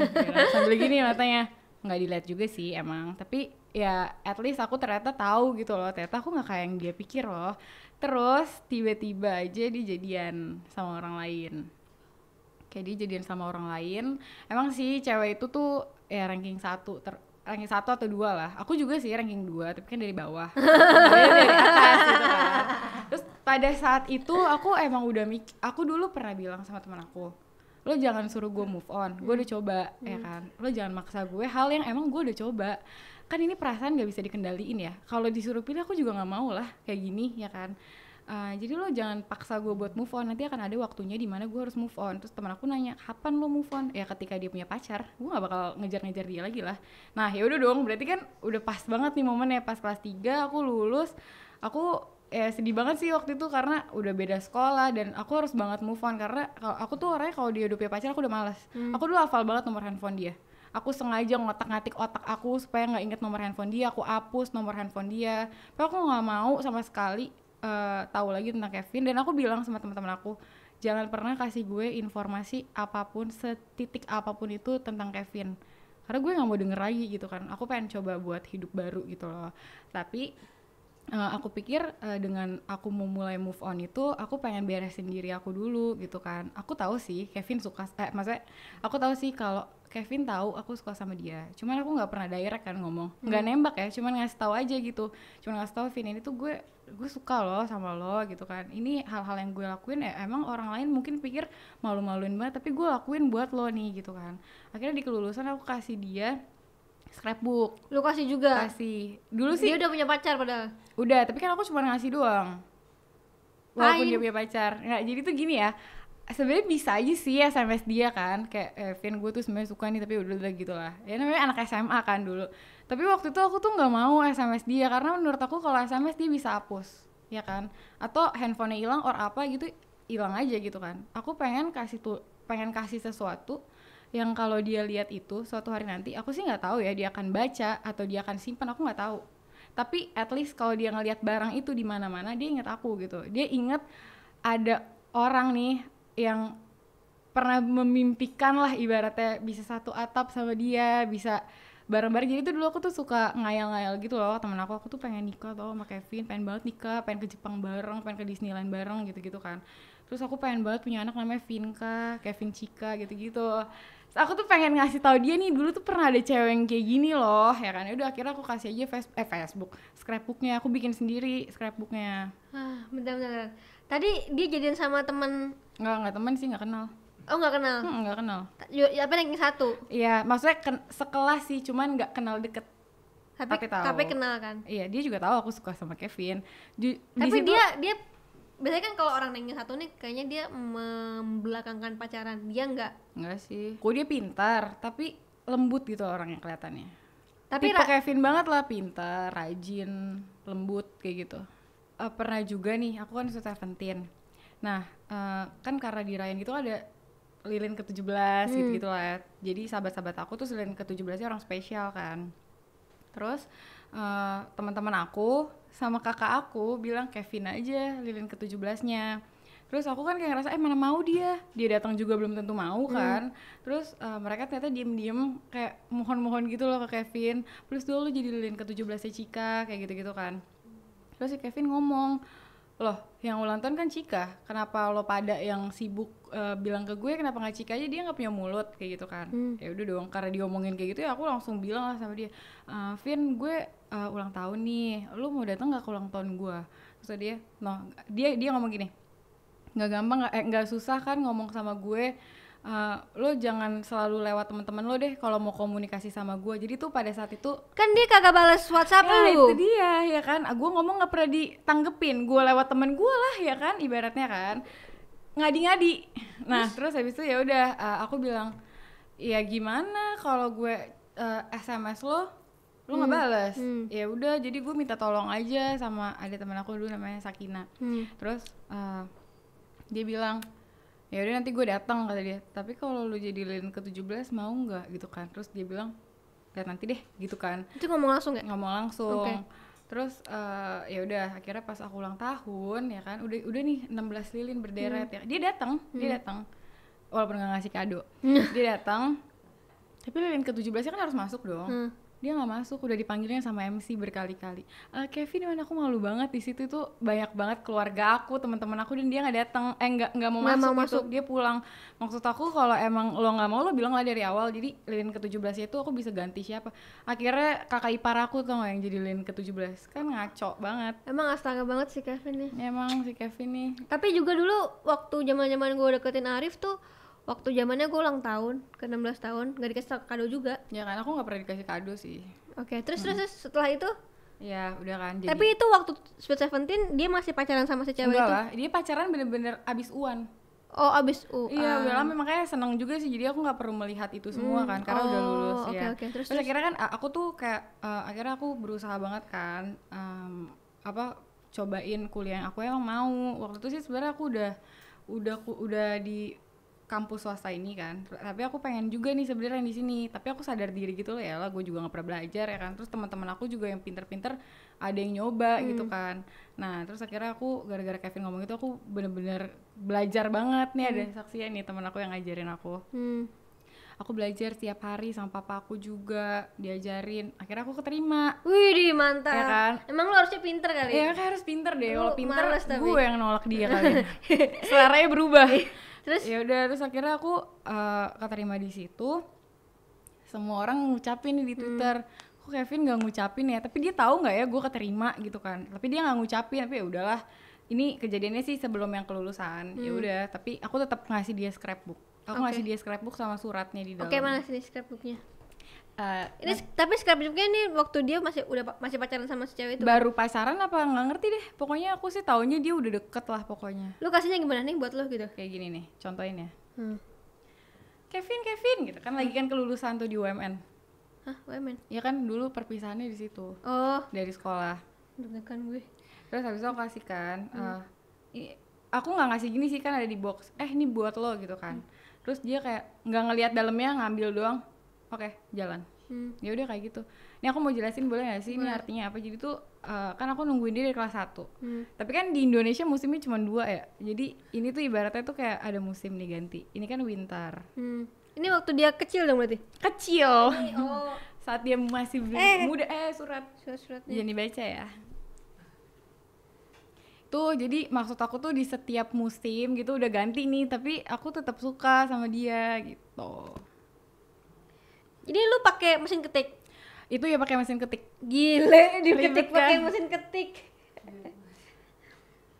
sambil gini matanya. Nggak dilihat juga sih emang, tapi ya at least aku ternyata tahu gitu loh, ternyata aku nggak kayak yang dia pikir loh. Terus tiba-tiba aja dia jadian sama orang lain. Kayak dia jadian sama orang lain. Emang sih cewek itu tuh ya ranking satu, ter ranking satu atau dua lah. Aku juga sih ranking dua, tapi kan dari bawah. Dari atas gitu kan. Terus pada saat itu aku emang udah mik- aku dulu pernah bilang sama teman aku, lo jangan suruh gue move on, gue udah coba, hmm. ya kan, lo jangan maksa gue hal yang emang gue udah coba. Kan ini perasaan gak bisa dikendaliin ya, kalau disuruh pilih aku juga gak mau lah kayak gini, ya kan. Uh, jadi lo jangan paksa gue buat move on, nanti akan ada waktunya dimana gue harus move on. Terus teman aku nanya, kapan lo move on? Ya ketika dia punya pacar, gue gak bakal ngejar-ngejar dia lagi lah. Nah yaudah dong, berarti kan udah pas banget nih momennya, pas kelas tiga aku lulus. Aku ya sedih banget sih waktu itu karena udah beda sekolah dan aku harus banget move on, karena kalau aku tuh orangnya kalau dia udah punya pacar aku udah malas. Hmm. Aku dulu hafal banget nomor handphone dia. Aku sengaja ngotak-ngatik otak aku supaya nggak inget nomor handphone dia, aku hapus nomor handphone dia. Tapi aku nggak mau sama sekali uh, tahu lagi tentang Kevin, dan aku bilang sama teman-teman aku, jangan pernah kasih gue informasi apapun, setitik apapun itu tentang Kevin. Karena gue nggak mau denger lagi gitu kan. Aku pengen coba buat hidup baru gitu loh. Tapi Uh, aku pikir uh, dengan aku mau mulai move on itu aku pengen beresin diri aku dulu gitu kan. Aku tahu sih Kevin suka, eh maksudnya aku tahu sih kalau Kevin tahu aku suka sama dia, cuman aku nggak pernah direct kan ngomong, nggak hmm. nembak ya, cuman ngasih tahu aja gitu, cuman ngasih tahu Vin ini tuh gue gue suka loh sama lo gitu kan. Ini hal-hal yang gue lakuin ya emang orang lain mungkin pikir malu-maluin banget, tapi gue lakuin buat lo nih gitu kan. Akhirnya di kelulusan aku kasih dia scrapbook. Lu kasih juga? Kasih. Dulu sih dia udah punya pacar padahal? Udah, tapi kan aku cuma ngasih doang walaupun Ain. Dia punya pacar. Nah jadi tuh gini ya, sebenarnya bisa aja sih S M S dia kan, kayak Vin eh, gue tuh sebenarnya suka nih tapi udah-udah gitu lah. Ya namanya anak S M A kan dulu. Tapi waktu itu aku tuh gak mau S M S dia, karena menurut aku kalau S M S dia bisa hapus, ya kan, atau handphonenya hilang or apa gitu, hilang aja gitu kan. Aku pengen kasih tuh, pengen kasih sesuatu yang kalau dia lihat itu suatu hari nanti, aku sih nggak tahu ya dia akan baca atau dia akan simpan, aku nggak tahu. Tapi at least kalau dia ngelihat barang itu di mana-mana, dia inget aku gitu. Dia inget ada orang nih yang pernah memimpikan lah ibaratnya bisa satu atap sama dia, bisa bareng-bareng. Jadi itu dulu aku tuh suka ngayal-ngayal gitu loh, temen aku, aku tuh pengen nikah tau sama Kevin, pengen banget nikah, pengen ke Jepang bareng, pengen ke Disneyland bareng gitu-gitu kan. Terus aku pengen banget punya anak namanya Vinka, Kevin Chika gitu-gitu. Aku tuh pengen ngasih tahu dia nih dulu tuh pernah ada cewek yang kayak gini loh, ya kan. Udah akhirnya aku kasih aja face- eh, Facebook, scrapbooknya aku bikin sendiri scrapbooknya. Ah, bentar-bentar. Tadi dia jadian sama teman? Enggak, enggak teman sih, enggak kenal. Oh, enggak kenal. Hmm, enggak kenal. Ya, apa yang satu? Iya, maksudnya ken- sekelas sih, cuman enggak kenal deket. Tapi, tapi tahu. Tapi kenal kan? Iya, dia juga tahu aku suka sama Kevin. Di, tapi disitu, dia dia biasanya kan kalau orang nanya satu nih kayaknya dia membelakangkan pacaran. Dia enggak? Enggak sih. Kok dia pintar, tapi lembut gitu orangnya kelihatannya. Tapi tipe ra- Kevin banget lah, pintar, rajin, lembut kayak gitu. Uh, pernah juga nih, aku kan suka Seventeen. Nah, uh, kan karena di Ryan gitu ada lilin ke tujuh belas hmm. gitu-gitu lah. Jadi sahabat-sahabat aku tuh lilin ke tujuh belasnya orang spesial kan. Terus uh, teman-teman aku sama kakak aku bilang Kevin aja lilin ke tujuh belasnya. Terus aku kan kayak ngerasa eh mana mau dia, dia datang juga belum tentu mau kan. Hmm. Terus uh, mereka ternyata diem-diem kayak mohon-mohon gitu loh ke Kevin, plus dulu jadi lilin ke tujuh belasnya Chika kayak gitu-gitu kan. Terus si Kevin ngomong, loh yang ulang tahun kan Chika, kenapa lo pada yang sibuk uh, bilang ke gue kenapa nggak Chika aja, dia nggak punya mulut kayak gitu kan. hmm. Ya udah dong, karena diomongin kayak gitu ya aku langsung bilang lah sama dia, uh, Vin gue uh, ulang tahun nih, lo mau datang nggak ke ulang tahun gue? Terus dia no dia dia ngomong gini, nggak gampang nggak eh, nggak susah kan ngomong sama gue, uh, lo jangan selalu lewat teman-teman lo deh kalau mau komunikasi sama gue. Jadi tuh pada saat itu kan dia kagak balas WhatsApp ya, lu. Itu dia ya kan, gue ngomong nggak pernah ditanggepin, gue lewat temen gue lah ya kan, ibaratnya kan ngadi-ngadi. Nah terus habis itu ya udah uh, aku bilang ya gimana kalau gue uh, S M S lo lo nggak hmm. balas, hmm. ya udah jadi gue minta tolong aja sama ada teman aku dulu namanya Sakinah. hmm. Terus uh, dia bilang ya udah nanti gue datang kata dia, tapi kalau lo jadi lilin ke tujuh belas mau nggak gitu kan. Terus dia bilang lihat nanti deh gitu kan. Itu ngomong langsung nggak? Ngomong langsung. Okay. Terus uh, ya udah akhirnya pas aku ulang tahun ya kan, udah udah nih enam belas lilin berderet. hmm. Ya dia datang, hmm. dia datang walaupun nggak ngasih kado. Dia datang, tapi lilin ke tujuh belasnya kan harus masuk dong. hmm. dia nggak masuk, udah dipanggilnya sama M C berkali-kali, e, Kevin dimana, aku malu banget di situ tuh, banyak banget keluarga aku, teman-teman aku, dan dia nggak datang, eh nggak nggak mau gak masuk, mau masuk. Dia pulang. Maksud aku kalau emang lo nggak mau lo bilang lah dari awal, jadi lilin ketujuh belas itu aku bisa ganti siapa. Akhirnya kakak ipar aku tuh yang jadi lilin ketujuh belas, kan ngaco banget. Emang astaga banget si Kevin nih. Emang si Kevin nih. Tapi juga dulu waktu zaman-zaman gue deketin Arif tuh, waktu zamannya gue ulang tahun, ke enam belas tahun, gak dikasih kado juga. Ya kan, aku gak pernah dikasih kado sih. Oke, okay, terus, hmm. terus setelah itu? Ya udah kan jadi... Tapi itu waktu Sweet Seventeen, dia masih pacaran sama si cewek itu? Enggak lah, dia pacaran bener-bener abis U A N. Oh, abis U A N. Iya, udah lama, makanya seneng juga sih, jadi aku gak perlu melihat itu semua hmm. kan, karena oh, udah lulus okay, ya okay. Terus, terus, terus akhirnya kan aku tuh kayak, uh, akhirnya aku berusaha banget kan um, apa, cobain kuliah yang aku emang mau. Waktu itu sih sebenarnya aku udah, udah, udah di kampus swasta ini kan, tapi aku pengen juga nih sebenarnya di sini, tapi aku sadar diri gitu loh, ya lah gue juga nggak pernah belajar ya kan. Terus teman-teman aku juga yang pinter-pinter ada yang nyoba hmm. gitu kan. Nah terus akhirnya aku gara-gara Kevin ngomong itu aku bener-bener belajar banget nih. hmm. Ada saksinya nih teman aku yang ngajarin aku. hmm. Aku belajar tiap hari sama papa aku juga diajarin, akhirnya aku keterima. Wih mantap ya kan. Emang lo harusnya pinter kali ya, ya kan harus pinter deh. Kalau pinter gue yang nolak dia kali. Seleranya berubah. Terus ya udah, terus akhirnya aku uh, keterima di situ. Semua orang ngucapin di Twitter, kok hmm. Kevin nggak ngucapin ya? Tapi dia tahu nggak ya gue keterima gitu kan? Tapi dia nggak ngucapin. Tapi ya udahlah, ini kejadiannya sih sebelum yang kelulusan. hmm. Ya udah, tapi aku tetap ngasih dia scrapbook. Aku okay. ngasih dia scrapbook sama suratnya di dalam. Oke, okay, mana sih scrapbooknya? Uh, ini nah, tapi scrapbooknya ini waktu dia masih udah masih pacaran sama si cewek itu. Baru pacaran apa nggak ngerti deh. Pokoknya aku sih taunya dia udah deket lah pokoknya. Lu kasihnya gimana nih buat lu gitu? Kayak gini nih, contohin ya. Hmm. Kevin, Kevin gitu kan, hmm. lagi kan kelulusan tuh di U M N. Hah, U M N? Ya kan dulu perpisahannya di situ. Oh. Dari sekolah. Deg-degan gue. Terus habis itu aku kasih kan. Hmm. Uh, aku nggak ngasih gini sih kan, ada di box. Eh ini buat lo gitu kan. Hmm. Terus dia kayak nggak ngelihat dalamnya, ngambil doang. Oke, okay, jalan. Hmm. Ya udah kayak gitu. Ini aku mau jelasin boleh nggak sih? Boleh. Ini artinya apa? Jadi tuh uh, kan aku nungguin dia dari kelas satu. Hmm. Tapi kan di Indonesia musimnya cuma dua ya. Jadi ini tuh ibaratnya tuh kayak ada musim nih ganti. Ini kan winter. Hmm. Ini waktu dia kecil dong berarti? Kecil. Oh. Saat dia masih eh. muda. Eh surat. Surat-suratnya. Jangan dibaca ya. Tuh, jadi maksud aku tuh di setiap musim gitu udah ganti nih. Tapi aku tetap suka sama dia gitu. Jadi lu pakai mesin ketik? Itu ya pakai mesin ketik. Gile, diketik pakai mesin ketik.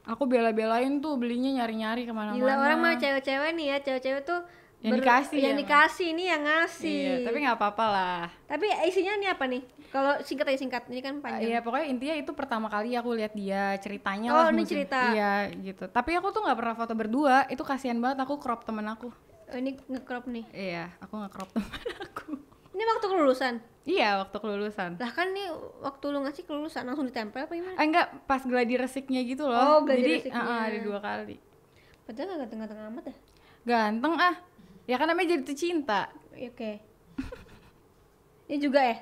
Aku bela-belain tuh belinya, nyari-nyari kemana-mana. Gila, orang mah cewek-cewek nih ya, cewek-cewek tuh yang dikasih, yang dikasih ini yang ngasih. Iya, tapi nggak apa-apa lah. Tapi isinya ini apa nih? Kalau singkat aja singkat, ini kan panjang. Iya, pokoknya intinya itu pertama kali aku lihat dia, ceritanya lah. Oh, ini cerita. Iya, gitu. Tapi aku tuh nggak pernah foto berdua. Itu kasihan banget, aku crop temen aku. Oh, ini nge-crop nih? Iya, aku nge-crop temen aku. Ini waktu kelulusan? Iya, waktu kelulusan. Lah kan nih waktu lu ngasih kelulusan langsung ditempel apa gimana? Eh, enggak, pas gladi resiknya gitu loh. Oh, gladi resiknya. Jadi, uh, ada dua kali. Padahal gak ganteng-ganteng amat ya? Ganteng ah. Ya kan namanya jadi cinta. Oke. Okay. Ini juga ya?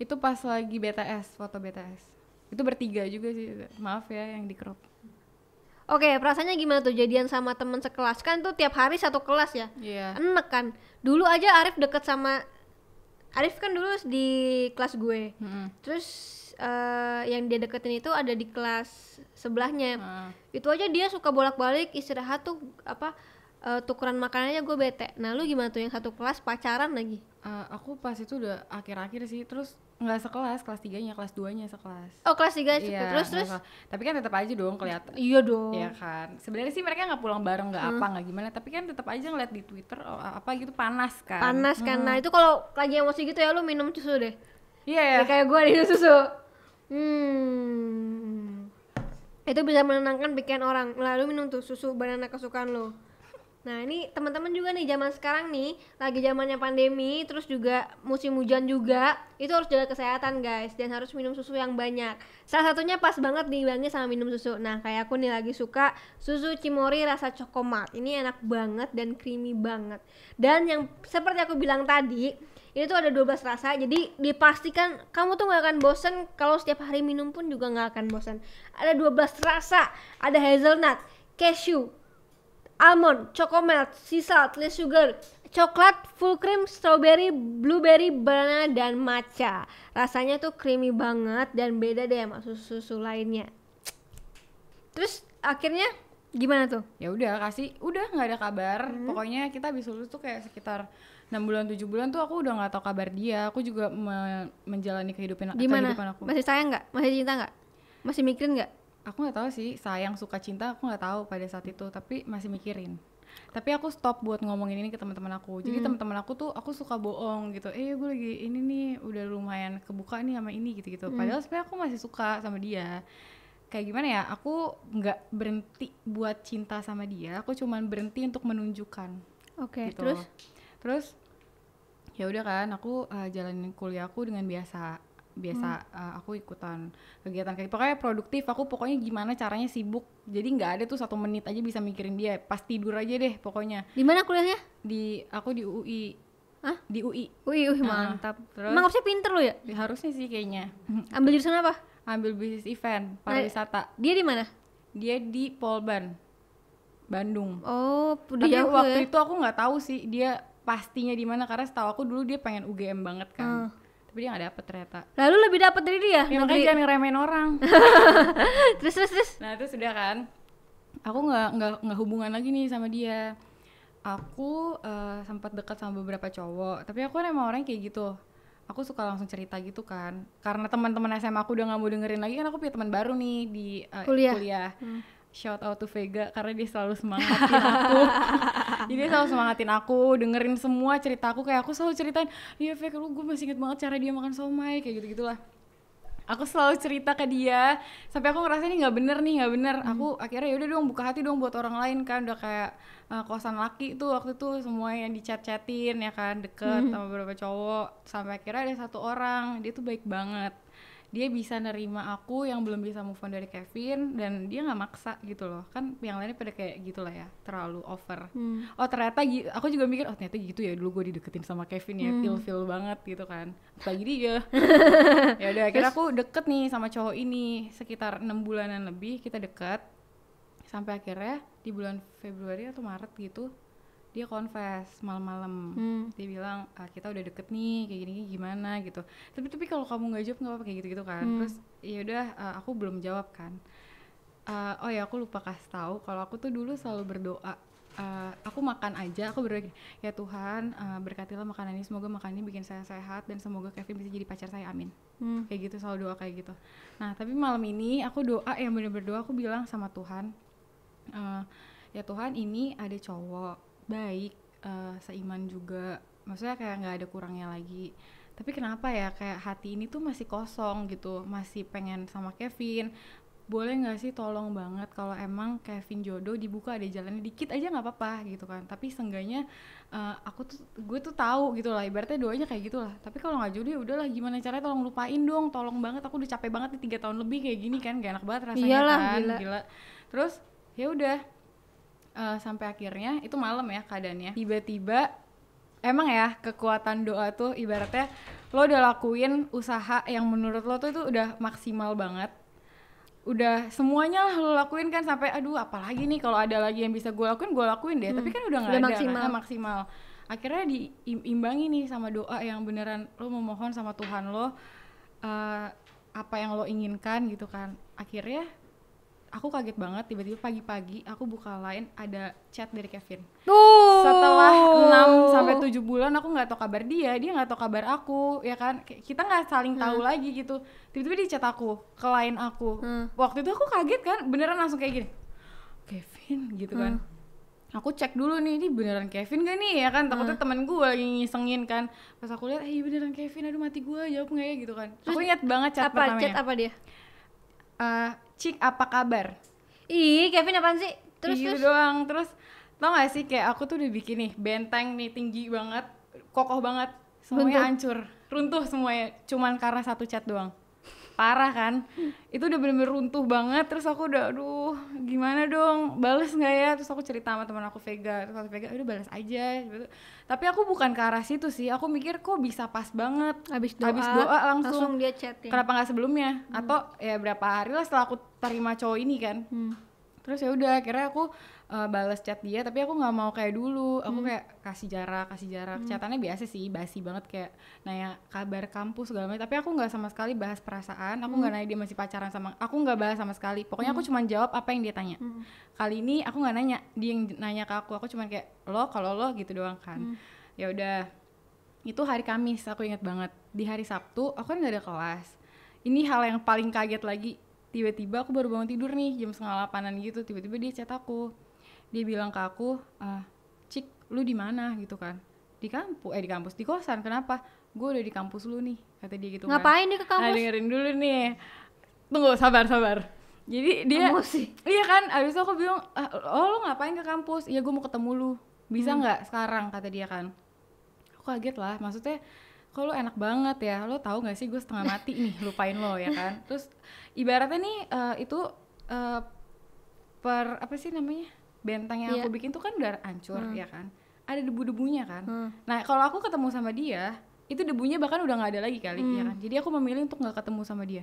Itu pas lagi B T S, foto B T S. Itu bertiga juga sih. Maaf ya yang di crop. Oke, okay, perasaannya gimana tuh jadian sama teman sekelas? Kan tuh tiap hari satu kelas ya? Iya. Yeah. Enek kan? Dulu aja Arif deket sama Arif kan dulu di kelas gue, mm-hmm. terus uh, yang dia deketin itu ada di kelas sebelahnya. Mm. Itu aja dia suka bolak-balik istirahat tuh apa uh, tukeran makanannya, gue bete. Nah lu gimana tuh yang satu kelas pacaran lagi? Uh, aku pas itu udah akhir-akhir sih, terus nggak sekelas, kelas tiganya, kelas duanya sekelas. Oh kelas tiga sih, yeah, terus terus. Sekelas. Tapi kan tetap aja dong kelihatan. Iya dong. Iya kan. Sebenarnya sih mereka nggak pulang bareng, nggak hmm. apa nggak gimana, tapi kan tetap aja ngeliat di Twitter oh, apa gitu panas kan. Panas hmm. kan. Nah itu kalau lagi emosi gitu ya lu minum susu deh. Iya. Yeah, yeah. Ya, kayak gue minum susu. Hmm. Itu bisa menenangkan pikiran orang. Lalu minum tuh susu banana kesukaan lo. Nah ini teman-teman juga nih zaman sekarang nih lagi zamannya pandemi, terus juga musim hujan juga, itu harus jaga kesehatan guys dan harus minum susu yang banyak. Salah satunya pas banget dibilangnya sama minum susu. Nah kayak aku nih lagi suka susu Cimory rasa coklat, ini enak banget dan creamy banget. Dan yang seperti aku bilang tadi, ini tuh ada dua belas rasa, jadi dipastikan kamu tuh gak akan bosen. Kalau setiap hari minum pun juga gak akan bosen. Ada dua belas rasa, ada hazelnut, cashew, almond, cocomel, sea salt, less sugar, coklat, full cream, strawberry, blueberry, banana, dan matcha. Rasanya tuh creamy banget dan beda deh sama susu-susu lainnya. Terus akhirnya gimana tuh? Ya udah kasih, udah nggak ada kabar. Hmm. Pokoknya kita habis lulus tuh kayak sekitar enam bulan tujuh bulan tuh aku udah nggak tahu kabar dia. Aku juga me menjalani kehidupan, kehidupan aku. Masih sayang nggak? Masih cinta nggak? Masih mikirin nggak? Aku nggak tahu sih, sayang suka cinta aku nggak tahu pada saat itu, tapi masih mikirin. Tapi aku stop buat ngomongin ini ke teman-teman aku. Jadi hmm. teman-teman aku tuh aku suka bohong gitu. Eh gue lagi ini nih udah lumayan kebuka nih sama ini gitu-gitu. Hmm. Padahal sebenarnya aku masih suka sama dia. Kayak gimana ya? Aku nggak berhenti buat cinta sama dia. Aku cuman berhenti untuk menunjukkan. Oke. Okay, gitu. Terus? Terus ya udah kan aku uh, jalanin kuliahku dengan biasa. biasa hmm. uh, aku ikutan kegiatan kayak pokoknya produktif aku pokoknya gimana caranya sibuk jadi nggak ada tuh satu menit aja bisa mikirin dia, pas tidur aja deh pokoknya. Di mana kuliahnya? Di aku di U I. Hah? Di U I. U I, U I mantap. Uh, terus emang harusnya pinter lo ya? Harusnya sih kayaknya. Ambil jurusan apa? Ambil bisnis event pariwisata. Nah, dia di mana? Dia di Polban, Bandung. Oh, tapi waktu ya? Itu aku nggak tahu sih dia pastinya di mana karena setahu aku dulu dia pengen U G M banget kan. Hmm. Tapi dia gak dapet ternyata. Lalu lebih dapet dari dia? Ya makanya jangan ngeremehin orang. Terus, terus, terus? Nah terus udah kan aku gak, gak, gak hubungan lagi nih sama dia. Aku uh, sempat dekat sama beberapa cowok. Tapi aku emang orangnya kayak gitu. Aku suka langsung cerita gitu kan. Karena teman-teman S M A aku udah gak mau dengerin lagi. Kan aku punya teman baru nih di uh, kuliah, kuliah. Hmm. Shout out to Vega karena dia selalu semangatin aku. Jadi dia selalu semangatin aku, dengerin semua cerita aku, kayak aku selalu ceritain, "Iya Vega, lu gue masih inget banget cara dia makan somai," kayak gitu-gitulah. Aku selalu cerita ke dia sampai aku ngerasa ini nggak bener nih, nggak bener. Hmm. Aku akhirnya yaudah dong buka hati dong buat orang lain kan, udah kayak uh, kosan laki tuh waktu itu semua yang dicat-catin ya kan, deket hmm. sama beberapa cowok. Sampai akhirnya ada satu orang, dia tuh baik banget. Dia bisa nerima aku yang belum bisa move on dari Kevin dan dia nggak maksa gitu loh kan, yang lainnya pada kayak gitulah ya terlalu over. hmm. Oh ternyata aku juga mikir oh ternyata gitu ya dulu gue dideketin sama Kevin ya, feel hmm. feel banget gitu kan lagi dia. Ya udah akhirnya aku deket nih sama cowok ini sekitar enam bulanan lebih kita deket sampai akhirnya di bulan Februari atau Maret gitu dia confess malam-malam. hmm. Dia bilang ah, kita udah deket nih kayak gini, gini gimana gitu, tapi tapi kalau kamu nggak jawab nggak apa-apa kayak gitu gitu kan. hmm. Terus ya udah uh, aku belum jawab kan. Uh, oh ya aku lupa kasih tahu kalau aku tuh dulu selalu berdoa. Uh, aku makan aja aku berdoa ya Tuhan uh, berkatilah makanan ini, semoga makanan ini bikin saya sehat dan semoga Kevin bisa jadi pacar saya, amin. hmm. Kayak gitu selalu doa kayak gitu. Nah tapi malam ini aku doa yang bener-bener doa, aku bilang sama Tuhan uh, ya Tuhan ini ada cowok baik, uh, seiman juga, maksudnya kayak nggak ada kurangnya lagi. Tapi kenapa ya kayak hati ini tuh masih kosong gitu, masih pengen sama Kevin. Boleh nggak sih tolong banget kalau emang Kevin jodoh dibuka ada jalannya dikit aja nggak apa-apa gitu kan. Tapi seenggaknya uh, aku tuh gue tuh tahu gitu lah, ibaratnya doanya kayak gitulah. Tapi kalau nggak jodoh ya udahlah gimana caranya tolong lupain dong, tolong banget. Aku udah capek banget nih tiga tahun lebih kayak gini kan, gak enak banget rasanya. Iyalah, kan. Gila. gila. Terus ya udah. Uh, sampai akhirnya itu malam ya keadaannya tiba-tiba emang ya kekuatan doa tuh ibaratnya lo udah lakuin usaha yang menurut lo tuh itu udah maksimal banget, udah semuanya lah lo lakuin kan sampai aduh apalagi nih kalau ada lagi yang bisa gue lakuin gue lakuin deh. hmm. Tapi kan udah nggak ada maksimal. Kan, maksimal akhirnya diimbangi nih sama doa yang beneran lo memohon sama Tuhan lo uh, apa yang lo inginkan gitu kan. Akhirnya aku kaget banget, tiba-tiba pagi-pagi aku buka Line ada chat dari Kevin. Oh. Setelah enam sampai tujuh bulan aku nggak tahu kabar dia, dia nggak tahu kabar aku, ya kan? Kita nggak saling tahu hmm. lagi gitu. Tiba-tiba dia chat aku, ke Line aku. Hmm. Waktu itu aku kaget kan, beneran langsung kayak gini. Kevin gitu kan. Hmm. Aku cek dulu nih, ini beneran Kevin gak nih ya kan? Takutnya hmm. temen gue lagi ngisengin kan. Pas aku lihat, "Eh, beneran Kevin, aduh mati gue, jawab nggak ya?" gitu kan. Terus aku ingat banget chat apa, pertamanya. Chat apa dia? Uh, Cik apa kabar? Ih Kevin apaan sih? Terus terus doang, terus tau gak sih kayak aku tuh udah bikin nih benteng nih tinggi banget, kokoh banget, semuanya hancur, runtuh semuanya, cuman karena satu chat doang. Parah kan? Itu udah bener-bener runtuh banget. Terus aku udah aduh gimana dong, bales gak ya? Terus aku cerita sama teman aku Vega, terus aku Vega udah bales aja gitu. Tapi aku bukan ke arah situ sih, aku mikir kok bisa pas banget habis doa, habis doa langsung, langsung dia chat ya? Kenapa gak sebelumnya? Hmm. Atau ya berapa hari lah setelah aku terima cowok ini kan. hmm. Terus ya udah akhirnya aku uh, balas chat dia, tapi aku nggak mau kayak dulu. Aku hmm. kayak kasih jarak, kasih jarak. Hmm. Chatannya biasa sih, basi banget kayak nanya kabar kampus segala macam. Tapi aku nggak sama sekali bahas perasaan. Aku nggak hmm. nanya dia masih pacaran sama. Aku nggak bahas sama sekali. Pokoknya hmm. aku cuma jawab apa yang dia tanya. Hmm. Kali ini aku nggak nanya, dia yang nanya ke aku. Aku cuma kayak lo kalau lo gitu doang kan. Hmm. Ya udah. Itu hari Kamis, aku ingat banget. Di hari Sabtu aku kan nggak ada kelas. Ini hal yang paling kaget lagi. Tiba-tiba aku baru bangun tidur nih, jam setengah delapanan gitu, tiba-tiba dia chat aku. Dia bilang ke aku, ah, Cik, lu di mana gitu kan? Di kampus, eh di kampus, di kosan, kenapa? Gue udah di kampus lu nih, kata dia gitu. Ngapain kan. Dia ke kampus? Nah, dengerin dulu nih. Tunggu, sabar, sabar. Jadi dia, emosi. Iya kan, abis itu aku bilang, ah, oh lu ngapain ke kampus? Iya gue mau ketemu lu, bisa hmm. gak sekarang, kata dia kan. Aku kaget lah, maksudnya kok lo enak banget ya, lo tau gak sih gue setengah mati nih lupain lo ya kan. Terus ibaratnya nih uh, itu uh, per apa sih namanya bentang yang yeah. aku bikin tuh kan udah hancur hmm. ya kan, ada debu-debunya kan. hmm. Nah kalau aku ketemu sama dia itu debunya bahkan udah gak ada lagi kali hmm. ya kan. Jadi aku memilih untuk gak ketemu sama dia.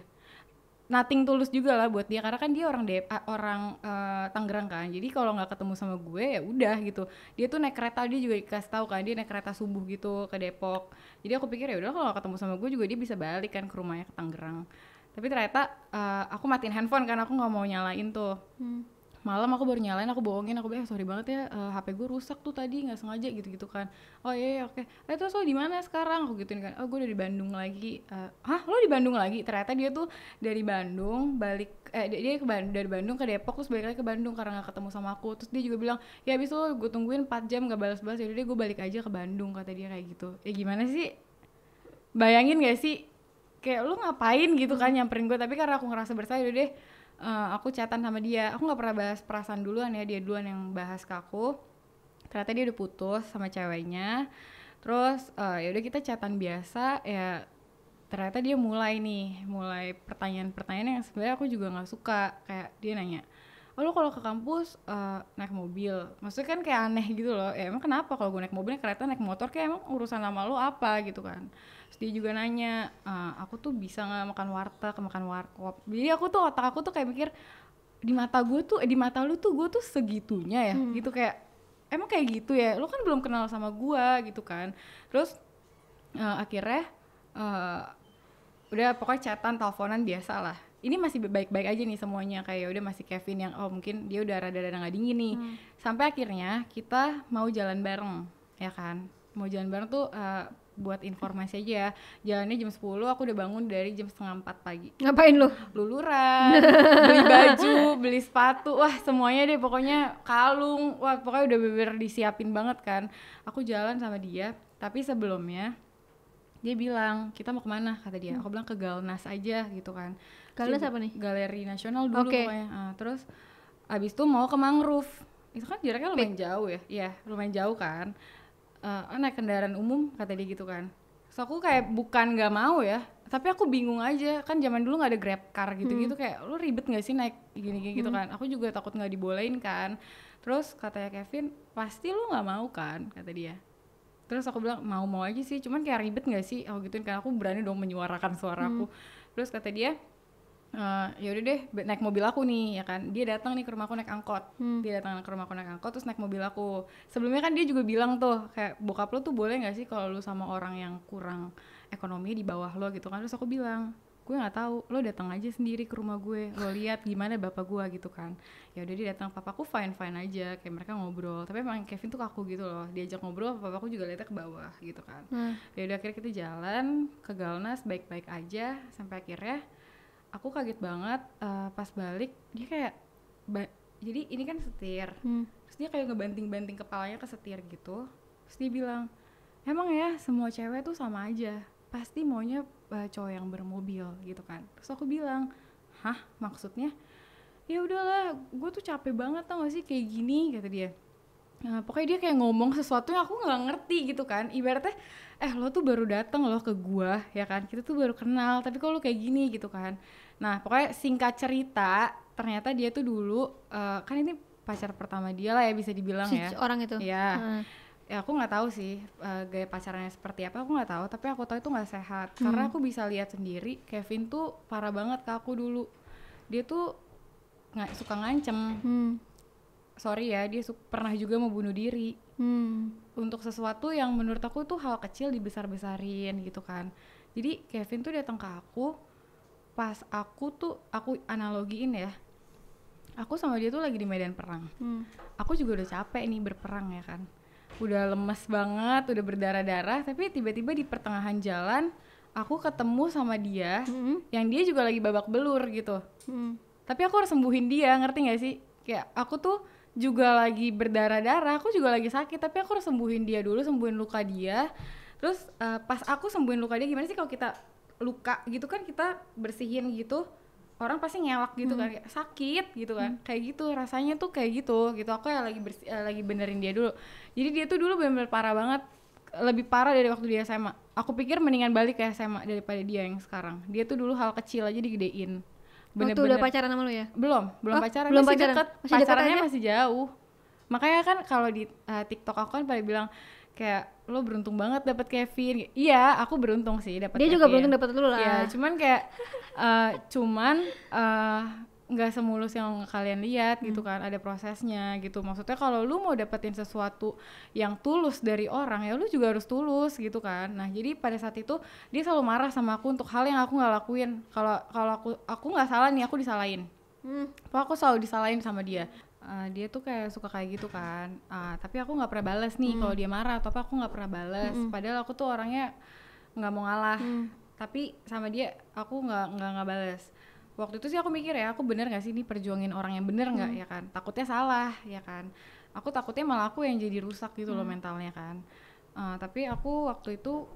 Nothing tulus juga lah buat dia, karena kan dia orang D P, orang uh, Tangerang kan. Jadi kalau nggak ketemu sama gue ya udah gitu. Dia tuh naik kereta, dia juga dikasih tahu kan, dia naik kereta subuh gitu ke Depok. Jadi aku pikir ya udah kalau ketemu sama gue juga dia bisa balik kan ke rumahnya ke Tangerang. Tapi ternyata uh, aku matiin handphone karena aku nggak mau nyalain tuh. Hmm. Malam aku baru nyalain, aku bohongin, aku bilang eh, sorry banget ya uh, H P gue rusak tuh tadi nggak sengaja gitu-gitu kan. Oh iya, iya oke. Okay. Eh terus lo di mana sekarang? Aku gituin kan. Oh gue udah di Bandung lagi. Uh, Hah lo di Bandung lagi? Ternyata dia tuh dari Bandung balik, eh dia ke Bandung, dari Bandung ke Depok terus balik lagi ke Bandung karena nggak ketemu sama aku. Terus dia juga bilang ya abis lo gue tungguin empat jam nggak balas-balas, jadi gue balik aja ke Bandung, kata dia kayak gitu. Ya gimana sih? Bayangin gak sih? Kayak lo ngapain gitu kan nyamperin gue, tapi karena aku ngerasa bersalah deh. Uh, aku chatan sama dia, aku gak pernah bahas perasaan duluan ya, dia duluan yang bahas ke aku. Ternyata dia udah putus sama ceweknya. Terus uh, ya udah kita chatan biasa ya. Ternyata dia mulai nih, mulai pertanyaan-pertanyaan yang sebenarnya aku juga gak suka. Kayak dia nanya, oh lo kalau ke kampus uh, naik mobil? Maksudnya kan kayak aneh gitu loh, ya emang kenapa kalau gue naik mobilnya kereta naik motor, kayak emang urusan sama lo apa gitu kan. Terus dia juga nanya, uh, aku tuh bisa gak makan warteg, makan warkop. Jadi aku tuh, otak aku tuh kayak mikir, di mata gue tuh, eh, di mata lu tuh gue tuh segitunya ya, hmm. gitu kayak, emang kayak gitu ya, lu kan belum kenal sama gue gitu kan. Terus uh, akhirnya, uh, udah pokoknya chatan, teleponan biasa lah. Ini masih baik-baik aja nih semuanya, kayak udah masih Kevin yang, oh mungkin dia udah rada-rada gak dingin nih. Hmm. Sampai akhirnya kita mau jalan bareng, ya kan. Mau jalan bareng tuh, uh, buat informasi aja ya, jalannya jam sepuluh, aku udah bangun dari jam setengah empat pagi. Ngapain lu? Luluran, beli baju, beli sepatu, wah semuanya deh pokoknya, kalung, wah pokoknya udah bener disiapin banget kan. Aku jalan sama dia, tapi sebelumnya dia bilang, kita mau kemana, kata dia. Aku bilang ke Galnas aja gitu kan. Galnas apa nih? Galeri Nasional dulu okay. pokoknya. Nah, terus abis itu mau ke mangrove, itu kan jaraknya lumayan Bik. jauh ya, iya lumayan jauh kan. Uh, naik kendaraan umum, kata dia gitu kan. So aku kayak bukan gak mau ya, tapi aku bingung aja, kan zaman dulu gak ada grab car gitu-gitu hmm. kayak lu ribet gak sih naik gini-gini hmm. gitu kan. Aku juga takut gak dibolehin kan. Terus katanya Kevin, pasti lu gak mau kan, kata dia. Terus aku bilang, mau-mau aja sih, cuman kayak ribet gak sih, aku gituin kan, aku berani dong menyuarakan suara aku. hmm. Terus kata dia, Uh, ya udah deh naik mobil aku nih ya kan. Dia datang nih ke rumahku naik angkot. hmm. Dia datang ke rumahku naik angkot terus naik mobil aku. Sebelumnya kan dia juga bilang tuh kayak bokap lo tuh boleh nggak sih kalau lo sama orang yang kurang ekonomi di bawah lo gitu kan. Terus aku bilang gue nggak tahu, lo datang aja sendiri ke rumah gue, lo lihat gimana bapak gue gitu kan. Ya udah dia datang, papaku fine fine aja, kayak mereka ngobrol. Tapi emang Kevin tuh kaku gitu loh, diajak ngobrol papaku juga liatnya ke bawah gitu kan. hmm. Ya udah akhirnya kita jalan ke Galnas baik baik aja sampai akhirnya aku kaget banget, uh, pas balik dia kayak, ba- jadi ini kan setir. hmm. Terus dia kayak ngebanting-banting kepalanya ke setir gitu. Terus dia bilang, emang ya semua cewek tuh sama aja, pasti maunya uh, cowok yang bermobil gitu kan. Terus aku bilang, hah maksudnya? Ya udahlah, gue tuh capek banget tau gak sih kayak gini, kata dia. Nah, pokoknya dia kayak ngomong sesuatu yang aku gak ngerti gitu kan. Ibaratnya, eh lo tuh baru dateng lo ke gua ya kan, kita tuh baru kenal, tapi kok lo kayak gini gitu kan. Nah pokoknya singkat cerita, ternyata dia tuh dulu, uh, kan ini pacar pertama dia lah ya bisa dibilang si ya orang itu ya. hmm. Ya aku gak tahu sih uh, gaya pacarannya seperti apa, aku gak tahu. Tapi aku tahu itu gak sehat, hmm. karena aku bisa lihat sendiri Kevin tuh parah banget ke aku dulu. Dia tuh nggak suka ngancem. Hmm. Sorry ya, dia su- pernah juga mau bunuh diri. Hmm. Untuk sesuatu yang menurut aku tuh hal kecil dibesar-besarin gitu kan. Jadi Kevin tuh datang ke aku pas aku tuh, aku analogiin ya. Aku sama dia tuh lagi di medan perang. Hmm. Aku juga udah capek nih berperang ya kan. Udah lemes banget, udah berdarah-darah, tapi tiba-tiba di pertengahan jalan aku ketemu sama dia, mm-hmm. yang dia juga lagi babak belur gitu. Mm. Tapi aku harus sembuhin dia, ngerti gak sih? Kayak aku tuh juga lagi berdarah-darah, aku juga lagi sakit, tapi aku harus sembuhin dia dulu, sembuhin luka dia. Terus uh, pas aku sembuhin luka dia, gimana sih kalau kita luka gitu kan, kita bersihin gitu, orang pasti ngelak gitu, hmm. kan, sakit gitu kan, hmm. kayak gitu, rasanya tuh kayak gitu gitu. Aku ya lagi bersi- uh, lagi benerin dia dulu. Jadi dia tuh dulu bener-bener parah banget, lebih parah dari waktu dia S M A. Aku pikir mendingan balik ke S M A daripada dia yang sekarang. Dia tuh dulu hal kecil aja digedein. Bener-bener. Waktu udah pacaran sama lu ya? Belum, belum oh, pacaran, belum masih pacaran. Deket, masih pacarannya deket masih jauh. Makanya kan kalau di uh, TikTok aku kan pada bilang kayak, lo beruntung banget dapet Kevin. Iya, aku beruntung sih dapet dia Kevin. Dia juga beruntung dapet lu lah. Iya, cuman kayak, uh, cuman uh, gak semulus yang kalian lihat gitu kan, hmm. ada prosesnya gitu. Maksudnya kalau lu mau dapetin sesuatu yang tulus dari orang, ya lu juga harus tulus gitu kan. Nah, jadi pada saat itu dia selalu marah sama aku untuk hal yang aku gak lakuin. Kalau kalau aku aku gak salah nih, aku disalahin. Hmm. Aku selalu disalahin sama dia. Uh, dia tuh kayak suka kayak gitu kan, uh, tapi aku nggak pernah balas nih, mm. kalau dia marah atau apa aku nggak pernah balas. Mm-mm. Padahal aku tuh orangnya nggak mau ngalah, mm. tapi sama dia aku nggak nggak nggak balas. Waktu itu sih aku mikir ya, aku bener nggak sih ini perjuangin orang yang bener nggak, mm. ya kan? Takutnya salah, ya kan? Aku takutnya malah aku yang jadi rusak gitu, mm. loh mentalnya kan. Uh, tapi aku waktu itu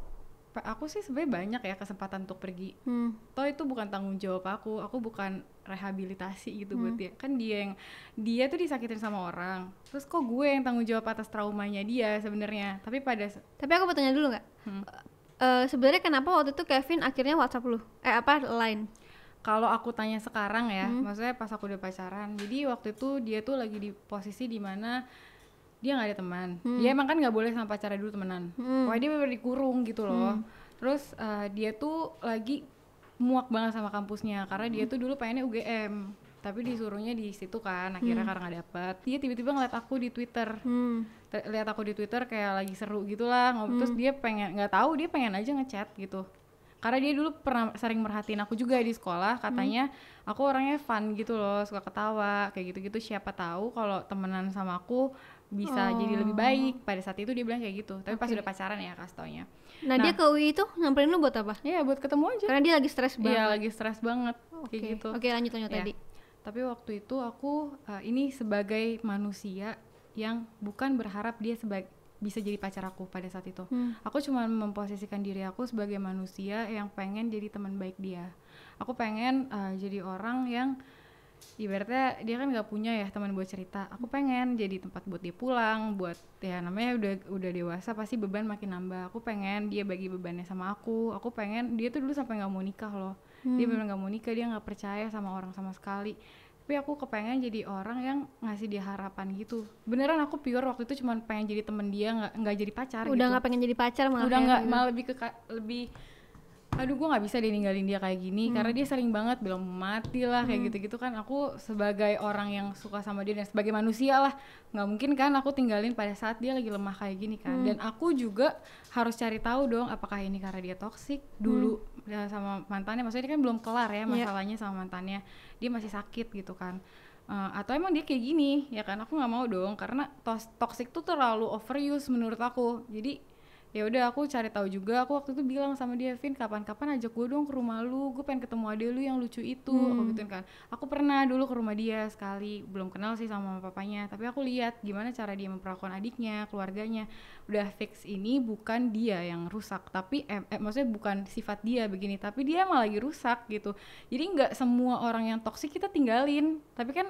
aku sih sebenarnya banyak ya kesempatan untuk pergi. Hmm. Toh itu bukan tanggung jawab aku, aku bukan rehabilitasi gitu, hmm. buat dia. Kan dia yang dia tuh disakitin sama orang. Terus kok gue yang tanggung jawab atas traumanya dia sebenarnya. Tapi pada Tapi aku mau tanya dulu enggak? Hmm. Uh, sebenarnya kenapa waktu itu Kevin akhirnya WhatsApp lu? Eh apa Line? Kalau aku tanya sekarang ya, hmm. maksudnya pas aku udah pacaran. Jadi waktu itu dia tuh lagi di posisi di mana dia nggak ada teman, hmm. dia emang kan nggak boleh sama pacarnya dulu temenan, hmm. pokoknya dia bener-bener dikurung gitu loh. Hmm. Terus uh, dia tuh lagi muak banget sama kampusnya karena dia hmm. tuh dulu pengennya U G M, tapi disuruhnya di situ kan, akhirnya hmm. karena nggak dapet. Dia tiba-tiba ngeliat aku di Twitter, hmm. T- lihat aku di Twitter kayak lagi seru gitulah, ngobrol. Hmm. Terus dia pengen, nggak tahu dia pengen aja ngechat gitu. Karena dia dulu pernah sering merhatiin aku juga di sekolah, katanya hmm. aku orangnya fun gitu loh, suka ketawa, kayak gitu-gitu. Siapa tahu kalau temenan sama aku bisa oh. jadi lebih baik. Pada saat itu dia bilang kayak gitu, tapi okay. pas udah pacaran ya kasih taunya. Nah, nah dia ke U I itu nyamperin lu buat apa? Iya buat ketemu aja. Karena dia lagi stres banget. Iya lagi stres banget, oh, okay. kayak gitu. Oke okay, lanjut-lanjut ya. Tadi. Tapi waktu itu aku, uh, ini sebagai manusia yang bukan berharap dia sebagai bisa jadi pacar aku pada saat itu. Hmm. Aku cuma memposisikan diri aku sebagai manusia yang pengen jadi teman baik dia. Aku pengen uh, jadi orang yang ibaratnya dia kan nggak punya ya teman buat cerita. Aku pengen jadi tempat buat dia pulang, buat ya namanya udah udah dewasa pasti beban makin nambah. Aku pengen dia bagi bebannya sama aku. Aku pengen dia tuh dulu sampai nggak mau nikah loh. Hmm. Dia benar nggak mau nikah, dia nggak percaya sama orang sama sekali. Tapi aku kepengen jadi orang yang ngasih dia harapan gitu. Beneran aku pure waktu itu cuma pengen jadi temen dia, nggak nggak jadi pacar. Udah nggak gitu. Pengen jadi pacar malah. Udah nggak malah lebih ke lebih. Aduh gue nggak bisa deh ninggalin dia kayak gini, hmm. karena dia sering banget belum mati lah kayak hmm. gitu-gitu kan. Aku sebagai orang yang suka sama dia dan sebagai manusia lah, nggak mungkin kan aku tinggalin pada saat dia lagi lemah kayak gini kan. hmm. Dan aku juga harus cari tahu dong apakah ini karena dia toksik dulu hmm. ya, sama mantannya. Maksudnya dia kan belum kelar ya masalahnya, yeah. sama mantannya, dia masih sakit gitu kan. Uh, atau emang dia kayak gini ya kan, aku nggak mau dong karena tos- toksik tuh terlalu overuse menurut aku. Jadi ya udah aku cari tahu juga. Aku waktu itu bilang sama dia, Vin kapan-kapan ajak gue dong ke rumah lu, gue pengen ketemu adek lu yang lucu itu. hmm. Aku gituin kan. Aku pernah dulu ke rumah dia sekali, belum kenal sih sama papanya, tapi aku lihat gimana cara dia memperlakukan adiknya, keluarganya. Udah fix ini bukan dia yang rusak, tapi eh, eh, maksudnya bukan sifat dia begini, tapi dia emang lagi rusak gitu. Jadi nggak semua orang yang toksik kita tinggalin, tapi kan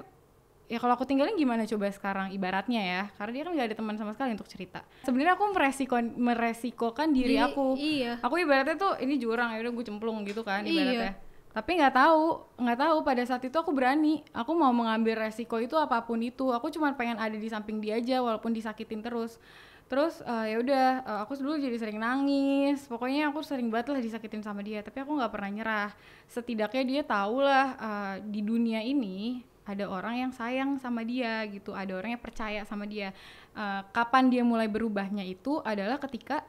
ya kalau aku tinggalin gimana coba sekarang ibaratnya ya, karena dia kan gak ada teman sama sekali untuk cerita. Sebenarnya aku meresiko, meresikokan diri Di, aku iya. Aku ibaratnya tuh ini jurang, ya udah gue cemplung gitu kan ibaratnya, iya. Tapi gak tahu, gak tahu pada saat itu aku berani. Aku mau mengambil resiko itu apapun itu. Aku cuma pengen ada di samping dia aja walaupun disakitin terus. Terus uh, ya udah uh, aku dulu jadi sering nangis. Pokoknya aku sering banget lah disakitin sama dia, tapi aku gak pernah nyerah. Setidaknya dia tahu lah uh, di dunia ini ada orang yang sayang sama dia gitu, ada orang yang percaya sama dia. Uh, kapan dia mulai berubahnya itu adalah ketika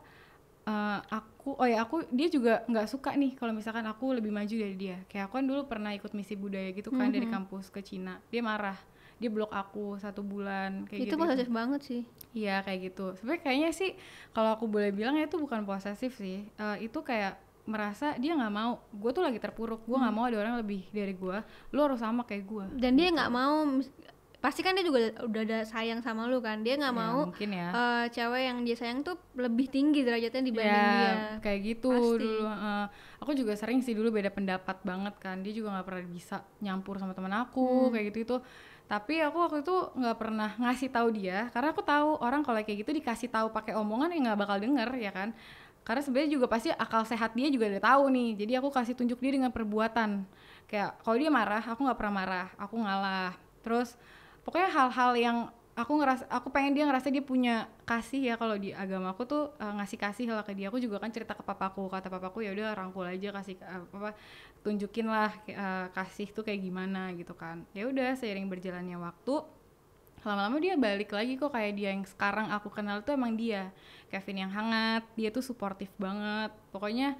uh, aku, oh ya aku, dia juga nggak suka nih kalau misalkan aku lebih maju dari dia. Kayak aku kan dulu pernah ikut misi budaya gitu kan, mm-hmm. dari kampus ke Cina, dia marah, dia blok aku satu bulan kayak gitu. Itu posesif banget sih. Iya kayak gitu. Sebenarnya kayaknya sih kalau aku boleh bilang ya itu bukan posesif sih, uh, itu kayak merasa dia nggak mau, gue tuh lagi terpuruk, gue nggak hmm. mau ada orang lebih dari gue, lu harus sama kayak gue. Dan dia nggak mau, pasti kan dia juga udah ada sayang sama lu kan, dia nggak ya, mau ya. Uh, cewek yang dia sayang tuh lebih tinggi derajatnya dibanding ya, dia. Kayak gitu pasti. Dulu, uh, aku juga sering sih dulu beda pendapat banget kan, dia juga nggak pernah bisa nyampur sama teman aku, hmm. kayak gitu itu. Tapi aku waktu itu nggak pernah ngasih tahu dia, karena aku tahu orang kalau kayak gitu dikasih tahu pakai omongan yang nggak bakal denger ya kan. Karena sebenarnya juga pasti akal sehat dia juga udah tahu nih, jadi aku kasih tunjuk dia dengan perbuatan. Kayak kalau dia marah, aku nggak pernah marah, aku ngalah. Terus pokoknya hal-hal yang aku ngerasa, aku pengen dia ngerasa dia punya kasih ya, kalau di agama aku tuh uh, ngasih kasih lah ke dia. Aku juga kan cerita ke papaku, kata papaku ya udah rangkul aja, kasih uh, apa, tunjukin lah uh, kasih tuh kayak gimana gitu kan. Ya udah seiring berjalannya waktu, lama-lama dia balik lagi kok, kayak dia yang sekarang aku kenal tuh emang dia Kevin yang hangat, dia tuh suportif banget. Pokoknya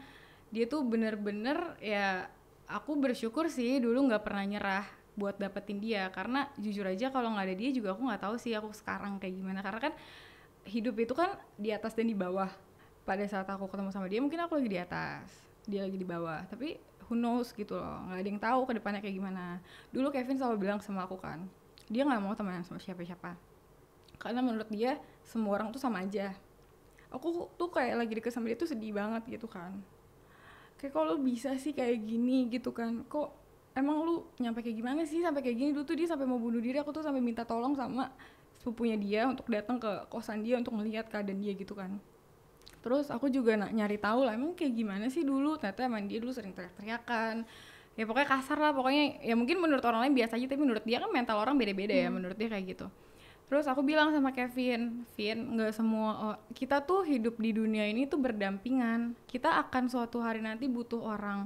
dia tuh bener-bener ya, aku bersyukur sih dulu nggak pernah nyerah buat dapetin dia, karena jujur aja kalau nggak ada dia juga aku nggak tahu sih aku sekarang kayak gimana. Karena kan hidup itu kan di atas dan di bawah. Pada saat aku ketemu sama dia mungkin aku lagi di atas, dia lagi di bawah, tapi who knows gitu loh, nggak ada yang tahu ke depannya kayak gimana. Dulu Kevin selalu bilang sama aku kan, dia nggak mau temenan sama siapa-siapa karena menurut dia semua orang tuh sama aja. Aku tuh kayak lagi deket sama dia tuh sedih banget gitu kan, kayak kok lu bisa sih kayak gini gitu kan, kok emang lu nyampe kayak gimana sih sampai kayak gini. Dulu tuh dia sampai mau bunuh diri, aku tuh sampai minta tolong sama sepupunya dia untuk datang ke kosan dia untuk melihat keadaan dia gitu kan. Terus aku juga nak nyari tahu lah emang kayak gimana sih dulu, ternyata emang dia dulu sering teriak-teriakan. Ya pokoknya kasar lah, pokoknya ya mungkin menurut orang lain biasa aja, tapi menurut dia kan mental orang beda-beda ya, hmm. menurut dia kayak gitu. Terus aku bilang sama Kevin, Vin, nggak semua oh, kita tuh hidup di dunia ini tuh berdampingan, kita akan suatu hari nanti butuh orang.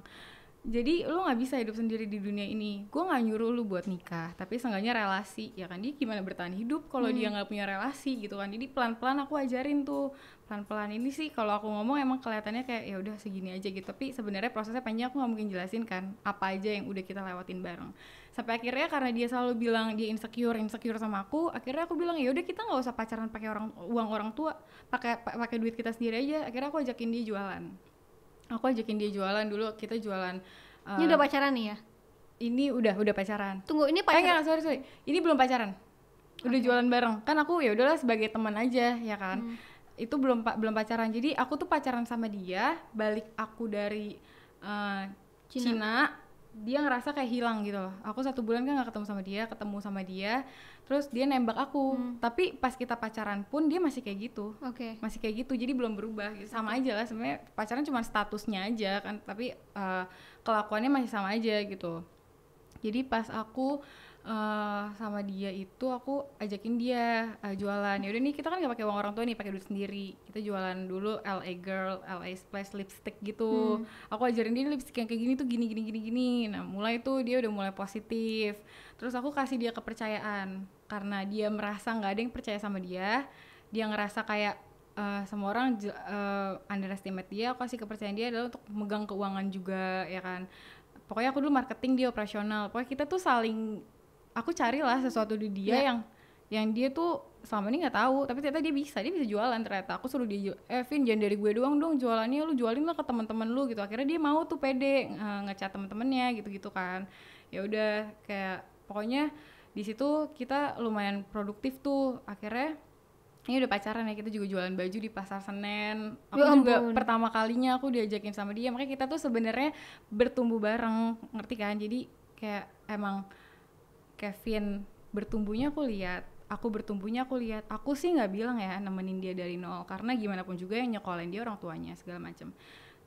Jadi lu nggak bisa hidup sendiri di dunia ini. Gue nggak nyuruh lu buat nikah, tapi seenggaknya relasi ya kan. Dia gimana bertahan hidup kalau hmm. dia nggak punya relasi gitu kan. Jadi pelan-pelan aku ajarin tuh, pelan-pelan ini sih kalau aku ngomong emang kelihatannya kayak ya udah segini aja gitu, tapi sebenarnya prosesnya panjang, aku nggak mungkin jelasin kan apa aja yang udah kita lewatin bareng. Sampai akhirnya karena dia selalu bilang dia insecure insecure sama aku, akhirnya aku bilang ya udah kita nggak usah pacaran pakai orang uang orang tua, pakai pakai duit kita sendiri aja. Akhirnya aku ajakin dia jualan. Aku ajakin dia jualan dulu, kita jualan. Ini uh, udah pacaran nih ya? Ini udah, udah pacaran. Tunggu, ini pacaran? Eh enggak, sorry, sorry. Ini belum pacaran. Udah okay. Jualan bareng. Kan aku ya udahlah sebagai teman aja, ya kan? Hmm. Itu belum belum pacaran. Jadi aku tuh pacaran sama dia, balik aku dari uh, Cina. Cina, dia ngerasa kayak hilang gitu loh. Aku satu bulan kan gak ketemu sama dia, ketemu sama dia, terus dia nembak aku. Hmm. Tapi pas kita pacaran pun dia masih kayak gitu. Oke. Okay. Masih kayak gitu, jadi belum berubah. Sama aja lah sebenarnya, pacaran cuma statusnya aja kan, tapi uh, kelakuannya masih sama aja gitu. Jadi pas aku uh, sama dia itu aku ajakin dia uh, jualan. Ya udah nih kita kan gak pakai uang orang tua nih, pakai duit sendiri. Kita jualan dulu L A Girl, L A Splash lipstick gitu. Hmm. Aku ajarin dia lipstick yang kayak gini tuh gini gini gini gini. Nah, mulai tuh dia udah mulai positif. Terus aku kasih dia kepercayaan karena dia merasa gak ada yang percaya sama dia. Dia ngerasa kayak Uh, semua orang uh, underestimate dia. Aku kasih kepercayaan dia adalah untuk megang keuangan juga ya kan. Pokoknya aku dulu marketing, dia operasional. Pokoknya kita tuh saling, aku carilah sesuatu di dia yeah. yang yang dia tuh selama ini nggak tahu, tapi ternyata dia bisa, dia bisa jualan. Ternyata aku suruh dia, eh Vin jangan dari gue doang dong jualannya, lu jualin lah ke teman-teman lu gitu. Akhirnya dia mau tuh pede uh, ngecat teman-temannya gitu-gitu kan. Ya udah kayak pokoknya di situ kita lumayan produktif tuh. Akhirnya ini udah pacaran ya, kita juga jualan baju di Pasar Senen. Aku ya juga pertama kalinya aku diajakin sama dia, makanya kita tuh sebenarnya bertumbuh bareng, ngerti kan? Jadi kayak emang Kevin bertumbuhnya aku lihat, aku bertumbuhnya aku lihat. Aku sih nggak bilang ya nemenin dia dari nol, karena gimana pun juga yang nyekolahin dia orang tuanya segala macem.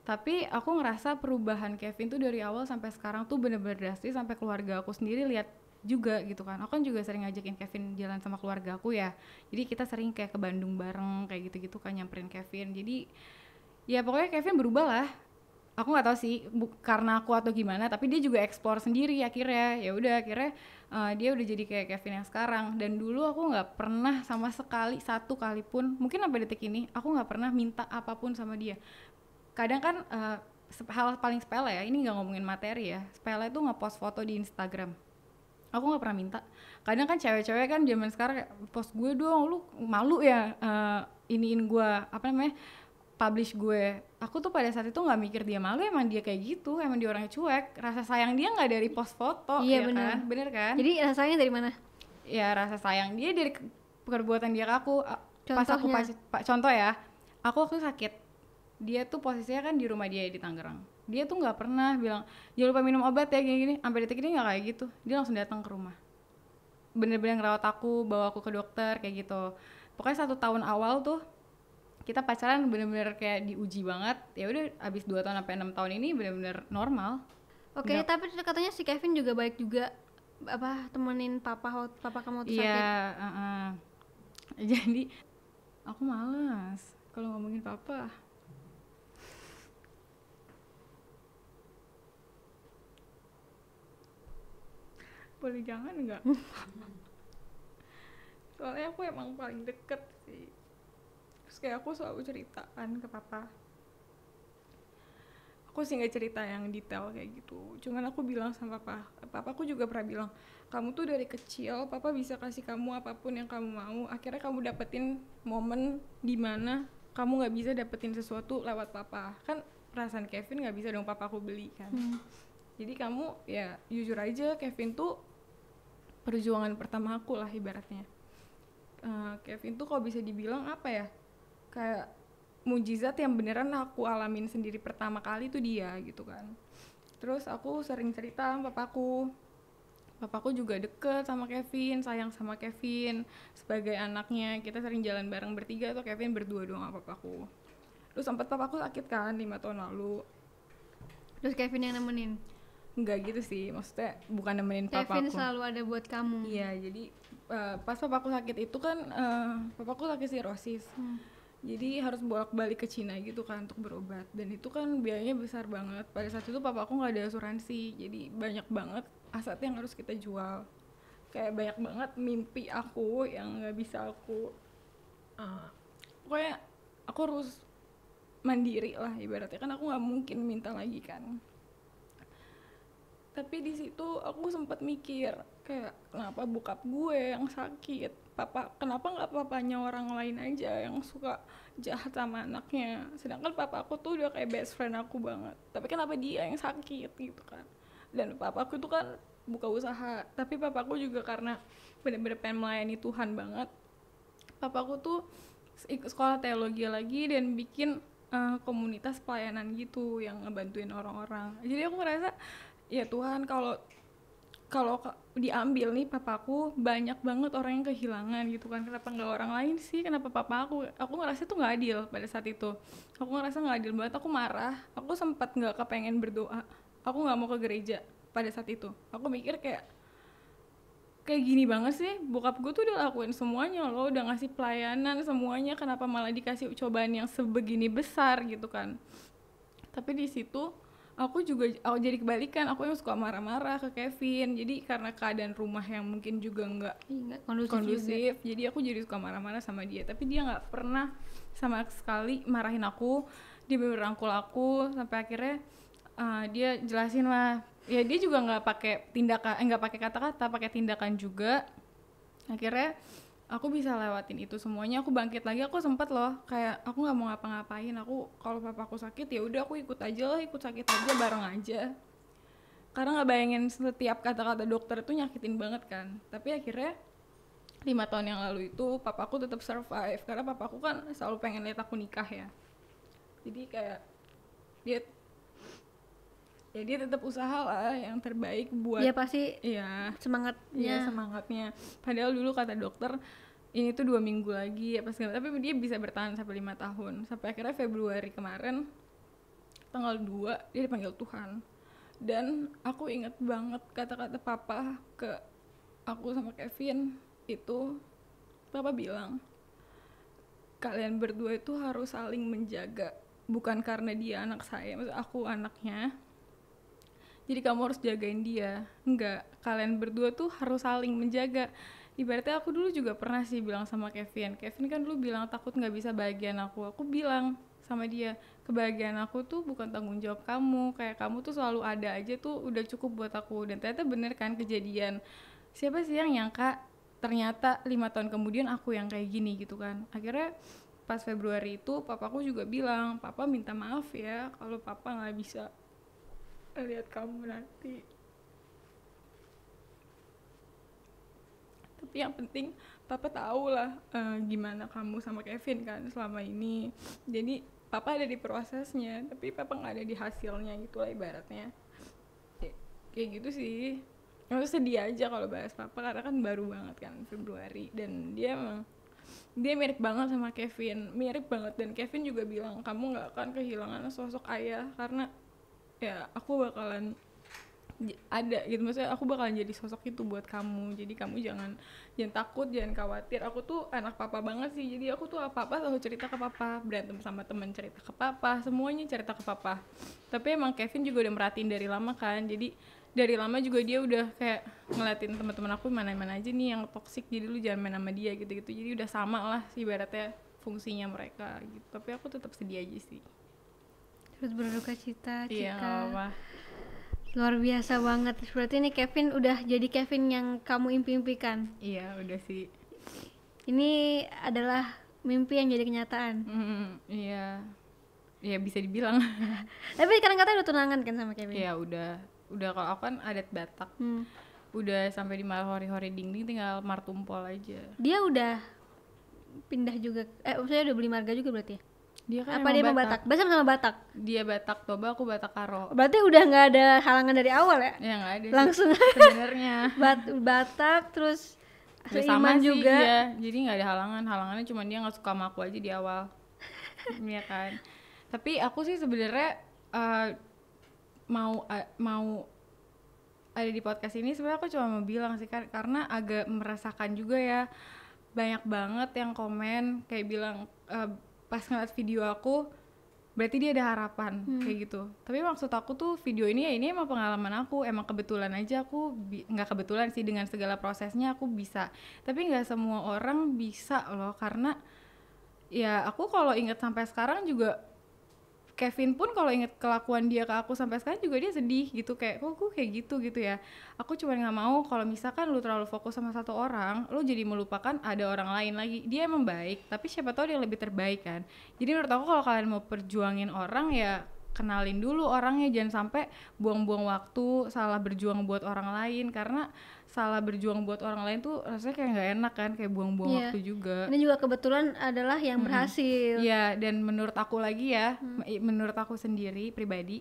Tapi aku ngerasa perubahan Kevin tuh dari awal sampai sekarang tuh bener-bener drastis, sampai keluarga aku sendiri lihat juga gitu kan. Aku kan juga sering ngajakin Kevin jalan sama keluarga aku ya, jadi kita sering kayak ke Bandung bareng kayak gitu-gitu kan, nyamperin Kevin. Jadi ya pokoknya Kevin berubah lah aku nggak tahu sih bu, karena aku atau gimana, tapi dia juga explore sendiri akhirnya. Ya udah akhirnya uh, dia udah jadi kayak Kevin yang sekarang. Dan dulu aku nggak pernah sama sekali, satu kali pun, mungkin sampai detik ini aku nggak pernah minta apapun sama dia. Kadang kan uh, hal paling sepele ya, ini nggak ngomongin materi ya, sepele tuh ngepost foto di Instagram. Aku nggak pernah minta. Kadang kan cewek-cewek kan zaman sekarang kayak, post gue dong, lu malu ya uh, iniin gue apa namanya, publish gue. Aku tuh pada saat itu nggak mikir dia malu, emang dia kayak gitu, emang dia orangnya cuek. Rasa sayang dia nggak dari post foto, iya, ya bener. Kan? Bener kan? Jadi rasa sayangnya dari mana? Ya rasa sayang dia dari perbuatan dia ke aku. Contohnya? Pas aku pas, pas, contoh ya, aku waktu sakit, dia tuh posisinya kan di rumah dia di Tangerang. Dia tuh nggak pernah bilang jangan lupa minum obat ya gini-gini. Sampai detik ini nggak kayak gitu. Dia langsung datang ke rumah. Bener-bener ngerawat aku, bawa aku ke dokter kayak gitu. Pokoknya satu tahun awal tuh kita pacaran bener-bener kayak diuji banget. Ya udah abis dua tahun sampai enam tahun ini bener-bener normal. Oke, okay, tapi katanya si Kevin juga baik juga apa temenin papa papa kamu tuh sakit. Iya, yeah, uh-uh. Jadi aku malas kalau ngomongin papa. Boleh jangan enggak? Soalnya aku emang paling deket sih. Terus kayak aku selalu ceritaan ke papa. Aku sih gak cerita yang detail kayak gitu, cuman aku bilang sama papa, papa aku juga pernah bilang, kamu tuh dari kecil papa bisa kasih kamu apapun yang kamu mau, akhirnya kamu dapetin momen dimana kamu gak bisa dapetin sesuatu lewat papa. Kan perasaan Kevin gak bisa dong papa aku beli kan. Hmm. Jadi kamu ya jujur aja, Kevin tuh perjuangan pertama aku lah ibaratnya. uh, Kevin tuh kalau bisa dibilang apa ya, kayak mujizat yang beneran aku alamin sendiri pertama kali tuh dia gitu kan. Terus aku sering cerita sama papaku. Papaku juga deket sama Kevin, sayang sama Kevin sebagai anaknya. Kita sering jalan bareng bertiga atau Kevin berdua doang sama papaku. Terus sempat papaku sakit kan lima tahun lalu. Terus Kevin yang nemenin? Enggak gitu sih, maksudnya bukan nemenin papaku. Kevin selalu ada buat kamu. Iya, jadi uh, pas papaku sakit itu kan uh, papaku sakit sirosis. Hmm. Jadi harus bolak-balik ke Cina gitu kan untuk berobat, dan itu kan biayanya besar banget. Pada saat itu papa aku nggak ada asuransi, jadi banyak banget aset yang harus kita jual. Kayak banyak banget mimpi aku yang nggak bisa aku uh, pokoknya aku harus mandiri lah ibaratnya, kan aku nggak mungkin minta lagi kan. Tapi di situ aku sempat mikir kayak, kenapa bokap gue yang sakit, Papa, kenapa nggak papanya orang lain aja yang suka jahat sama anaknya, sedangkan papa aku tuh udah kayak best friend aku banget, tapi kenapa dia yang sakit gitu kan. Dan papa aku tuh kan buka usaha, tapi papa aku juga karena bener-bener pengen melayani Tuhan banget, papa aku tuh ikut sekolah teologi lagi dan bikin uh, komunitas pelayanan gitu yang ngebantuin orang-orang. Jadi aku ngerasa ya Tuhan, kalau kalau diambil nih papaku, banyak banget orang yang kehilangan gitu kan, kenapa nggak orang lain sih, kenapa papa aku. Aku ngerasa itu nggak adil pada saat itu, aku ngerasa nggak adil banget, aku marah, aku sempat nggak kepengen berdoa, aku nggak mau ke gereja pada saat itu. Aku mikir kayak kayak gini banget sih, bokap gue tuh udah lakuin semuanya loh, udah ngasih pelayanan semuanya, kenapa malah dikasih cobaan yang sebegini besar gitu kan. Tapi di situ aku juga aku jadi kebalikan, aku yang suka marah-marah ke Kevin. Jadi karena keadaan rumah yang mungkin juga nggak kondusif, kondusif juga. Jadi aku jadi suka marah-marah sama dia, tapi dia nggak pernah sama sekali marahin aku. Dia berangkul aku sampai akhirnya uh, dia jelasin lah, ya dia juga nggak pakai tindakan, nggak eh, pakai kata-kata, pakai tindakan juga. Akhirnya aku bisa lewatin itu semuanya, aku bangkit lagi. Aku sempat loh kayak aku nggak mau ngapa-ngapain, aku kalau papa aku sakit ya udah aku ikut aja lah, ikut sakit aja bareng aja, karena nggak bayangin setiap kata-kata dokter itu nyakitin banget kan. Tapi akhirnya lima tahun yang lalu itu papa aku tetap survive, karena papa aku kan selalu pengen lihat aku nikah ya, jadi kayak dia ya dia tetap usaha lah yang terbaik buat ya pasti ya semangatnya ya, semangatnya. Padahal dulu kata dokter ini tuh dua minggu lagi ya pas, tapi dia bisa bertahan sampai lima tahun. Sampai akhirnya Februari kemarin tanggal dua dia dipanggil Tuhan, dan aku inget banget kata-kata papa ke aku sama Kevin itu. Papa bilang kalian berdua itu harus saling menjaga bukan karena dia anak saya, maksud aku anaknya, jadi kamu harus jagain dia. Enggak, kalian berdua tuh harus saling menjaga. Ibaratnya aku dulu juga pernah sih bilang sama Kevin, Kevin kan dulu bilang takut gak bisa bahagian aku. Aku bilang sama dia, kebahagiaan aku tuh bukan tanggung jawab kamu, kayak kamu tuh selalu ada aja tuh udah cukup buat aku. Dan ternyata bener kan kejadian, siapa sih yang nyangka ternyata lima tahun kemudian aku yang kayak gini gitu kan. Akhirnya pas Februari itu papaku juga bilang, papa minta maaf ya kalau papa gak bisa lihat kamu nanti, tapi yang penting papa tahu lah uh, gimana kamu sama Kevin kan selama ini. Jadi papa ada di prosesnya, tapi papa nggak ada di hasilnya gitu lah ibaratnya. Kay- kayak gitu sih. Aku sedih aja kalau bahas papa karena kan baru banget kan Februari, dan dia emang dia mirip banget sama Kevin, mirip banget. Dan Kevin juga bilang kamu nggak akan kehilangan sosok ayah karena ya aku bakalan ada gitu, maksudnya aku bakalan jadi sosok itu buat kamu, jadi kamu jangan jangan takut, jangan khawatir. Aku tuh anak papa banget sih, jadi aku tuh apa-apa selalu cerita ke papa, berantem sama temen cerita ke papa, semuanya cerita ke papa. Tapi emang Kevin juga udah merhatiin dari lama kan, jadi dari lama juga dia udah kayak ngeliatin teman-teman aku mana-mana aja nih yang toksik, jadi lu jangan main sama dia gitu-gitu. Jadi udah sama lah ibaratnya fungsinya mereka gitu, tapi aku tetap sedih aja sih. Terus berduka cita, Chika. Iya, gak apa-apa. Luar biasa banget. Berarti ini Kevin udah jadi Kevin yang kamu impi-impikan. Iya, udah sih. Ini adalah mimpi yang jadi kenyataan. Mm, iya. Ya bisa dibilang. Tapi kadang-kadang udah tunangan kan sama Kevin? Iya, udah. Udah, kalau aku kan adat Batak. Hmm. Udah sampai di hori-hori dingding, tinggal martumpol aja. Dia udah pindah juga. Eh, maksudnya udah beli marga juga berarti ya? Dia kan apa dia Batak? Batak? Bahasa sama Batak? Dia Batak Toba, aku Batak Karo. Berarti udah gak ada halangan dari awal ya? Ya gak ada. Langsung sebenarnya. Bat- Batak, terus ya, sama sih juga. Iya. Jadi gak ada halangan, halangannya cuma dia gak suka sama aku aja di awal. Iya kan. Tapi aku sih sebenarnya uh, mau uh, mau ada di podcast ini sebenarnya aku cuma mau bilang sih kan, karena agak merasakan juga ya, banyak banget yang komen kayak bilang uh, pas ngeliat video aku berarti dia ada harapan, hmm. kayak gitu. Tapi maksud aku tuh video ini ya ini emang pengalaman aku, emang kebetulan aja aku bi- gak kebetulan sih, dengan segala prosesnya aku bisa, tapi gak semua orang bisa loh. Karena ya aku kalau inget sampai sekarang juga, Kevin pun kalau inget kelakuan dia ke aku sampai sekarang juga dia sedih gitu, kayak kok aku kayak gitu gitu ya. Aku cuma gak mau kalau misalkan lu terlalu fokus sama satu orang, lu jadi melupakan ada orang lain lagi. Dia emang baik, tapi siapa tahu dia lebih terbaik kan. Jadi menurut aku kalau kalian mau perjuangin orang ya kenalin dulu orangnya, jangan sampai buang-buang waktu salah berjuang buat orang lain, karena salah berjuang buat orang lain tuh rasanya kayak gak enak kan, kayak buang-buang yeah. waktu juga. Ini juga kebetulan adalah yang hmm. berhasil. Iya, yeah, dan menurut aku lagi ya, hmm. menurut aku sendiri pribadi,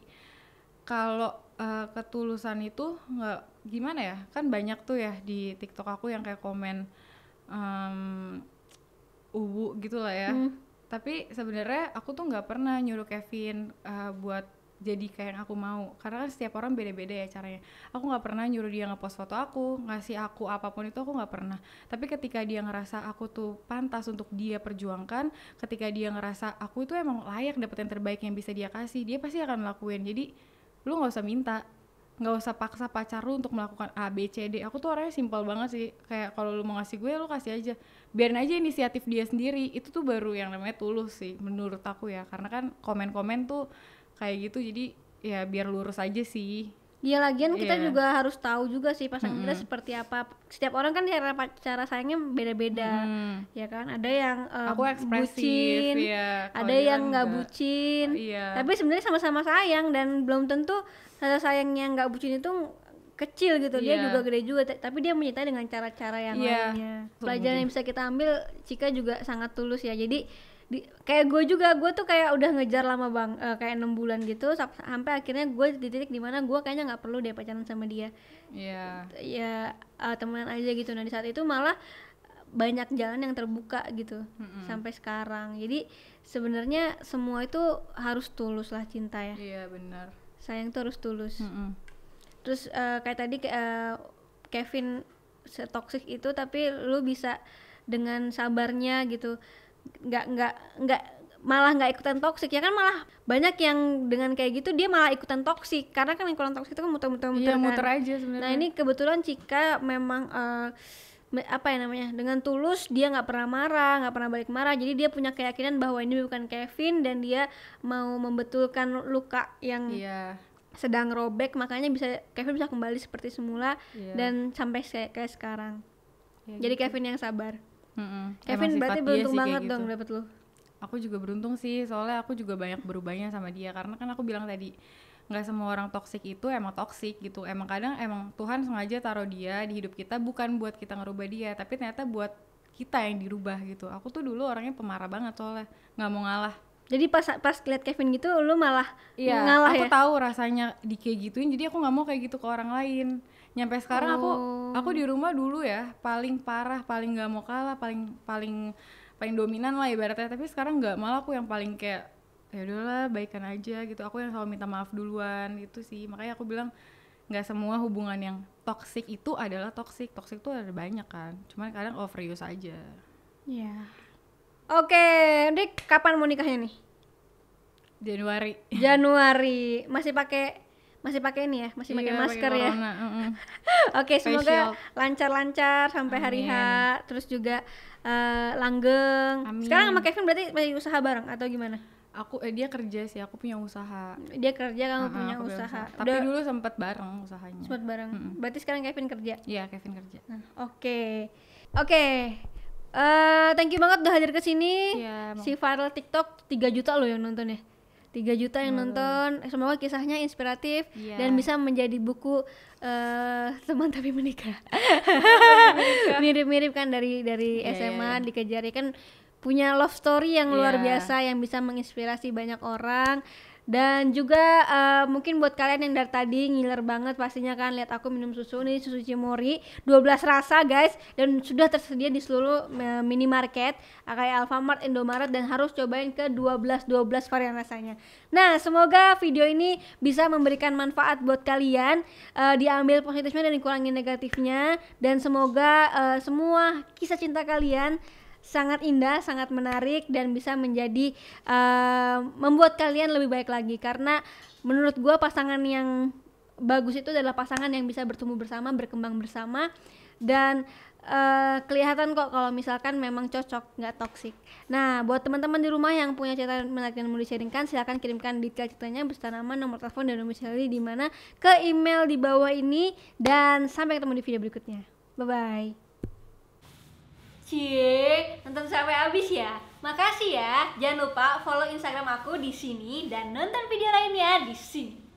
kalau uh, ketulusan itu nggak gimana ya, kan banyak tuh ya di TikTok aku yang kayak komen um, uwu gitu lah ya. Hmm. Tapi sebenarnya aku tuh nggak pernah nyuruh Kevin uh, buat jadi kayak yang aku mau, karena kan setiap orang beda-beda ya caranya. Aku nggak pernah nyuruh dia ngepost foto aku, ngasih aku apapun itu, aku nggak pernah. Tapi ketika dia ngerasa aku tuh pantas untuk dia perjuangkan, ketika dia ngerasa aku itu emang layak dapet yang terbaik yang bisa dia kasih, dia pasti akan lakuin. Jadi lu nggak usah minta, nggak usah paksa pacar lu untuk melakukan A, B, C, D. Aku tuh orangnya simpel banget sih, kayak kalau lu mau ngasih gue, lu kasih aja, biarin aja inisiatif dia sendiri. Itu tuh baru yang namanya tulus sih menurut aku ya, karena kan komen-komen tuh kayak gitu, jadi ya biar lurus aja sih. Iya, lagian kita yeah. juga harus tahu juga sih pasangan mm-hmm. kita seperti apa. Setiap orang kan cara cara sayangnya beda-beda, mm. ya kan. Ada yang um, aku ekspresif, bucin, ya, ada yang nggak bucin. Oh, iya. Tapi sebenarnya sama-sama sayang, dan belum tentu rasa sayangnya nggak bucin itu kecil gitu, yeah. dia juga gede juga, t- tapi dia menyita dengan cara-cara yang yeah. lainnya. Pelajaran yang bisa kita ambil, Chika juga sangat tulus ya. Jadi Di, kayak gue juga, gue tuh kayak udah ngejar lama bang, uh, kayak enam bulan gitu, sampai sampai akhirnya gue di titik dimana gue kayaknya nggak perlu deh pacaran sama dia, yeah. ya uh, temenan aja gitu. Nah di saat itu malah banyak jalan yang terbuka gitu, mm-hmm. sampai sekarang. Jadi sebenarnya semua itu harus tulus lah cinta ya. Iya yeah, benar. Sayang tuh harus tulus. Mm-hmm. Terus uh, kayak tadi uh, Kevin setoksik itu, tapi lu bisa dengan sabarnya gitu. nggak nggak nggak malah nggak ikutan toksik, ya kan malah banyak yang dengan kayak gitu dia malah ikutan toksik karena kan lingkungan toksik itu kan muter-muter-muter iya, kan. Muter aja sebenarnya. Nah ini kebetulan Chika memang uh, apa ya namanya, dengan tulus dia nggak pernah marah, nggak pernah balik marah, jadi dia punya keyakinan bahwa ini bukan Kevin dan dia mau membetulkan luka yang iya. sedang robek, makanya bisa Kevin bisa kembali seperti semula iya. dan sampai se- kayak sekarang ya, jadi gitu. Kevin yang sabar. Mm-mm. Kevin berarti beruntung banget gitu. Dong dapet lu. Aku juga beruntung sih, soalnya aku juga banyak berubahnya sama dia, karena kan aku bilang tadi nggak semua orang toksik itu emang toksik gitu, emang kadang emang Tuhan sengaja taruh dia di hidup kita bukan buat kita ngerubah dia, tapi ternyata buat kita yang dirubah gitu. Aku tuh dulu orangnya pemarah banget soalnya, nggak mau ngalah. Jadi pas pas liat Kevin gitu lu malah iya, ngalah aku ya? Aku tahu rasanya di kayak gituin, jadi aku nggak mau kayak gitu ke orang lain. Nyampe sekarang oh. aku aku di rumah dulu ya paling parah, paling nggak mau kalah, paling paling paling dominan lah ibaratnya, tapi sekarang nggak, malah aku yang paling kayak ya udahlah baikan aja gitu, aku yang selalu minta maaf duluan gitu sih. Makanya aku bilang nggak semua hubungan yang toksik itu adalah toksik, toksik tuh ada banyak kan, cuman kadang overuse aja ya. Yeah. Oke, okay. Dik kapan mau nikahnya nih? Januari. Januari masih pakai masih pakai ini ya, masih pakai iya, masker ya. Mm-hmm. Oke, okay, semoga lancar-lancar sampai Amin. Hari H, terus juga uh, langgeng. Amin. Sekarang sama Kevin berarti masih usaha bareng atau gimana? Aku eh, dia kerja sih, aku punya usaha. Dia kerja, kamu uh-huh, punya usaha. usaha. Tapi udah, dulu sempat bareng usahanya. Sempat bareng. Mm-hmm. Berarti sekarang Kevin kerja? Iya, Kevin kerja. Oke. Nah, oke. Okay. Okay. Uh, thank you banget udah hadir ke sini. Ya, si viral TikTok tiga juta loh yang nonton ya. tiga juta yang hmm. nonton. Semoga kisahnya inspiratif ya. Dan bisa menjadi buku uh, teman tapi menikah. Mirip-mirip kan dari dari ya, S M A ya. Dikejari kan punya love story yang luar yeah. biasa yang bisa menginspirasi banyak orang. Dan juga uh, mungkin buat kalian yang dari tadi ngiler banget pastinya kan lihat aku minum susu, ini susu Cimory dua belas rasa guys, dan sudah tersedia di seluruh uh, minimarket kayak Alfamart, Indomaret, dan harus cobain ke dua belas varian rasanya. Nah semoga video ini bisa memberikan manfaat buat kalian, uh, diambil positifnya dan dikurangi negatifnya, dan semoga uh, semua kisah cinta kalian sangat indah, sangat menarik, dan bisa menjadi uh, membuat kalian lebih baik lagi, karena menurut gue pasangan yang bagus itu adalah pasangan yang bisa bertumbuh bersama, berkembang bersama, dan uh, kelihatan kok kalau misalkan memang cocok, nggak toksik. Nah buat teman-teman di rumah yang punya cerita menarik dan mau disharingkan, silahkan kirimkan detail ceritanya beserta nama, nomor telepon, dan domisili di mana ke email di bawah ini, dan sampai ketemu di video berikutnya. Bye bye. Cie, nonton sampai habis ya. Makasih ya. Jangan lupa follow Instagram aku di sini dan nonton video lainnya di sini.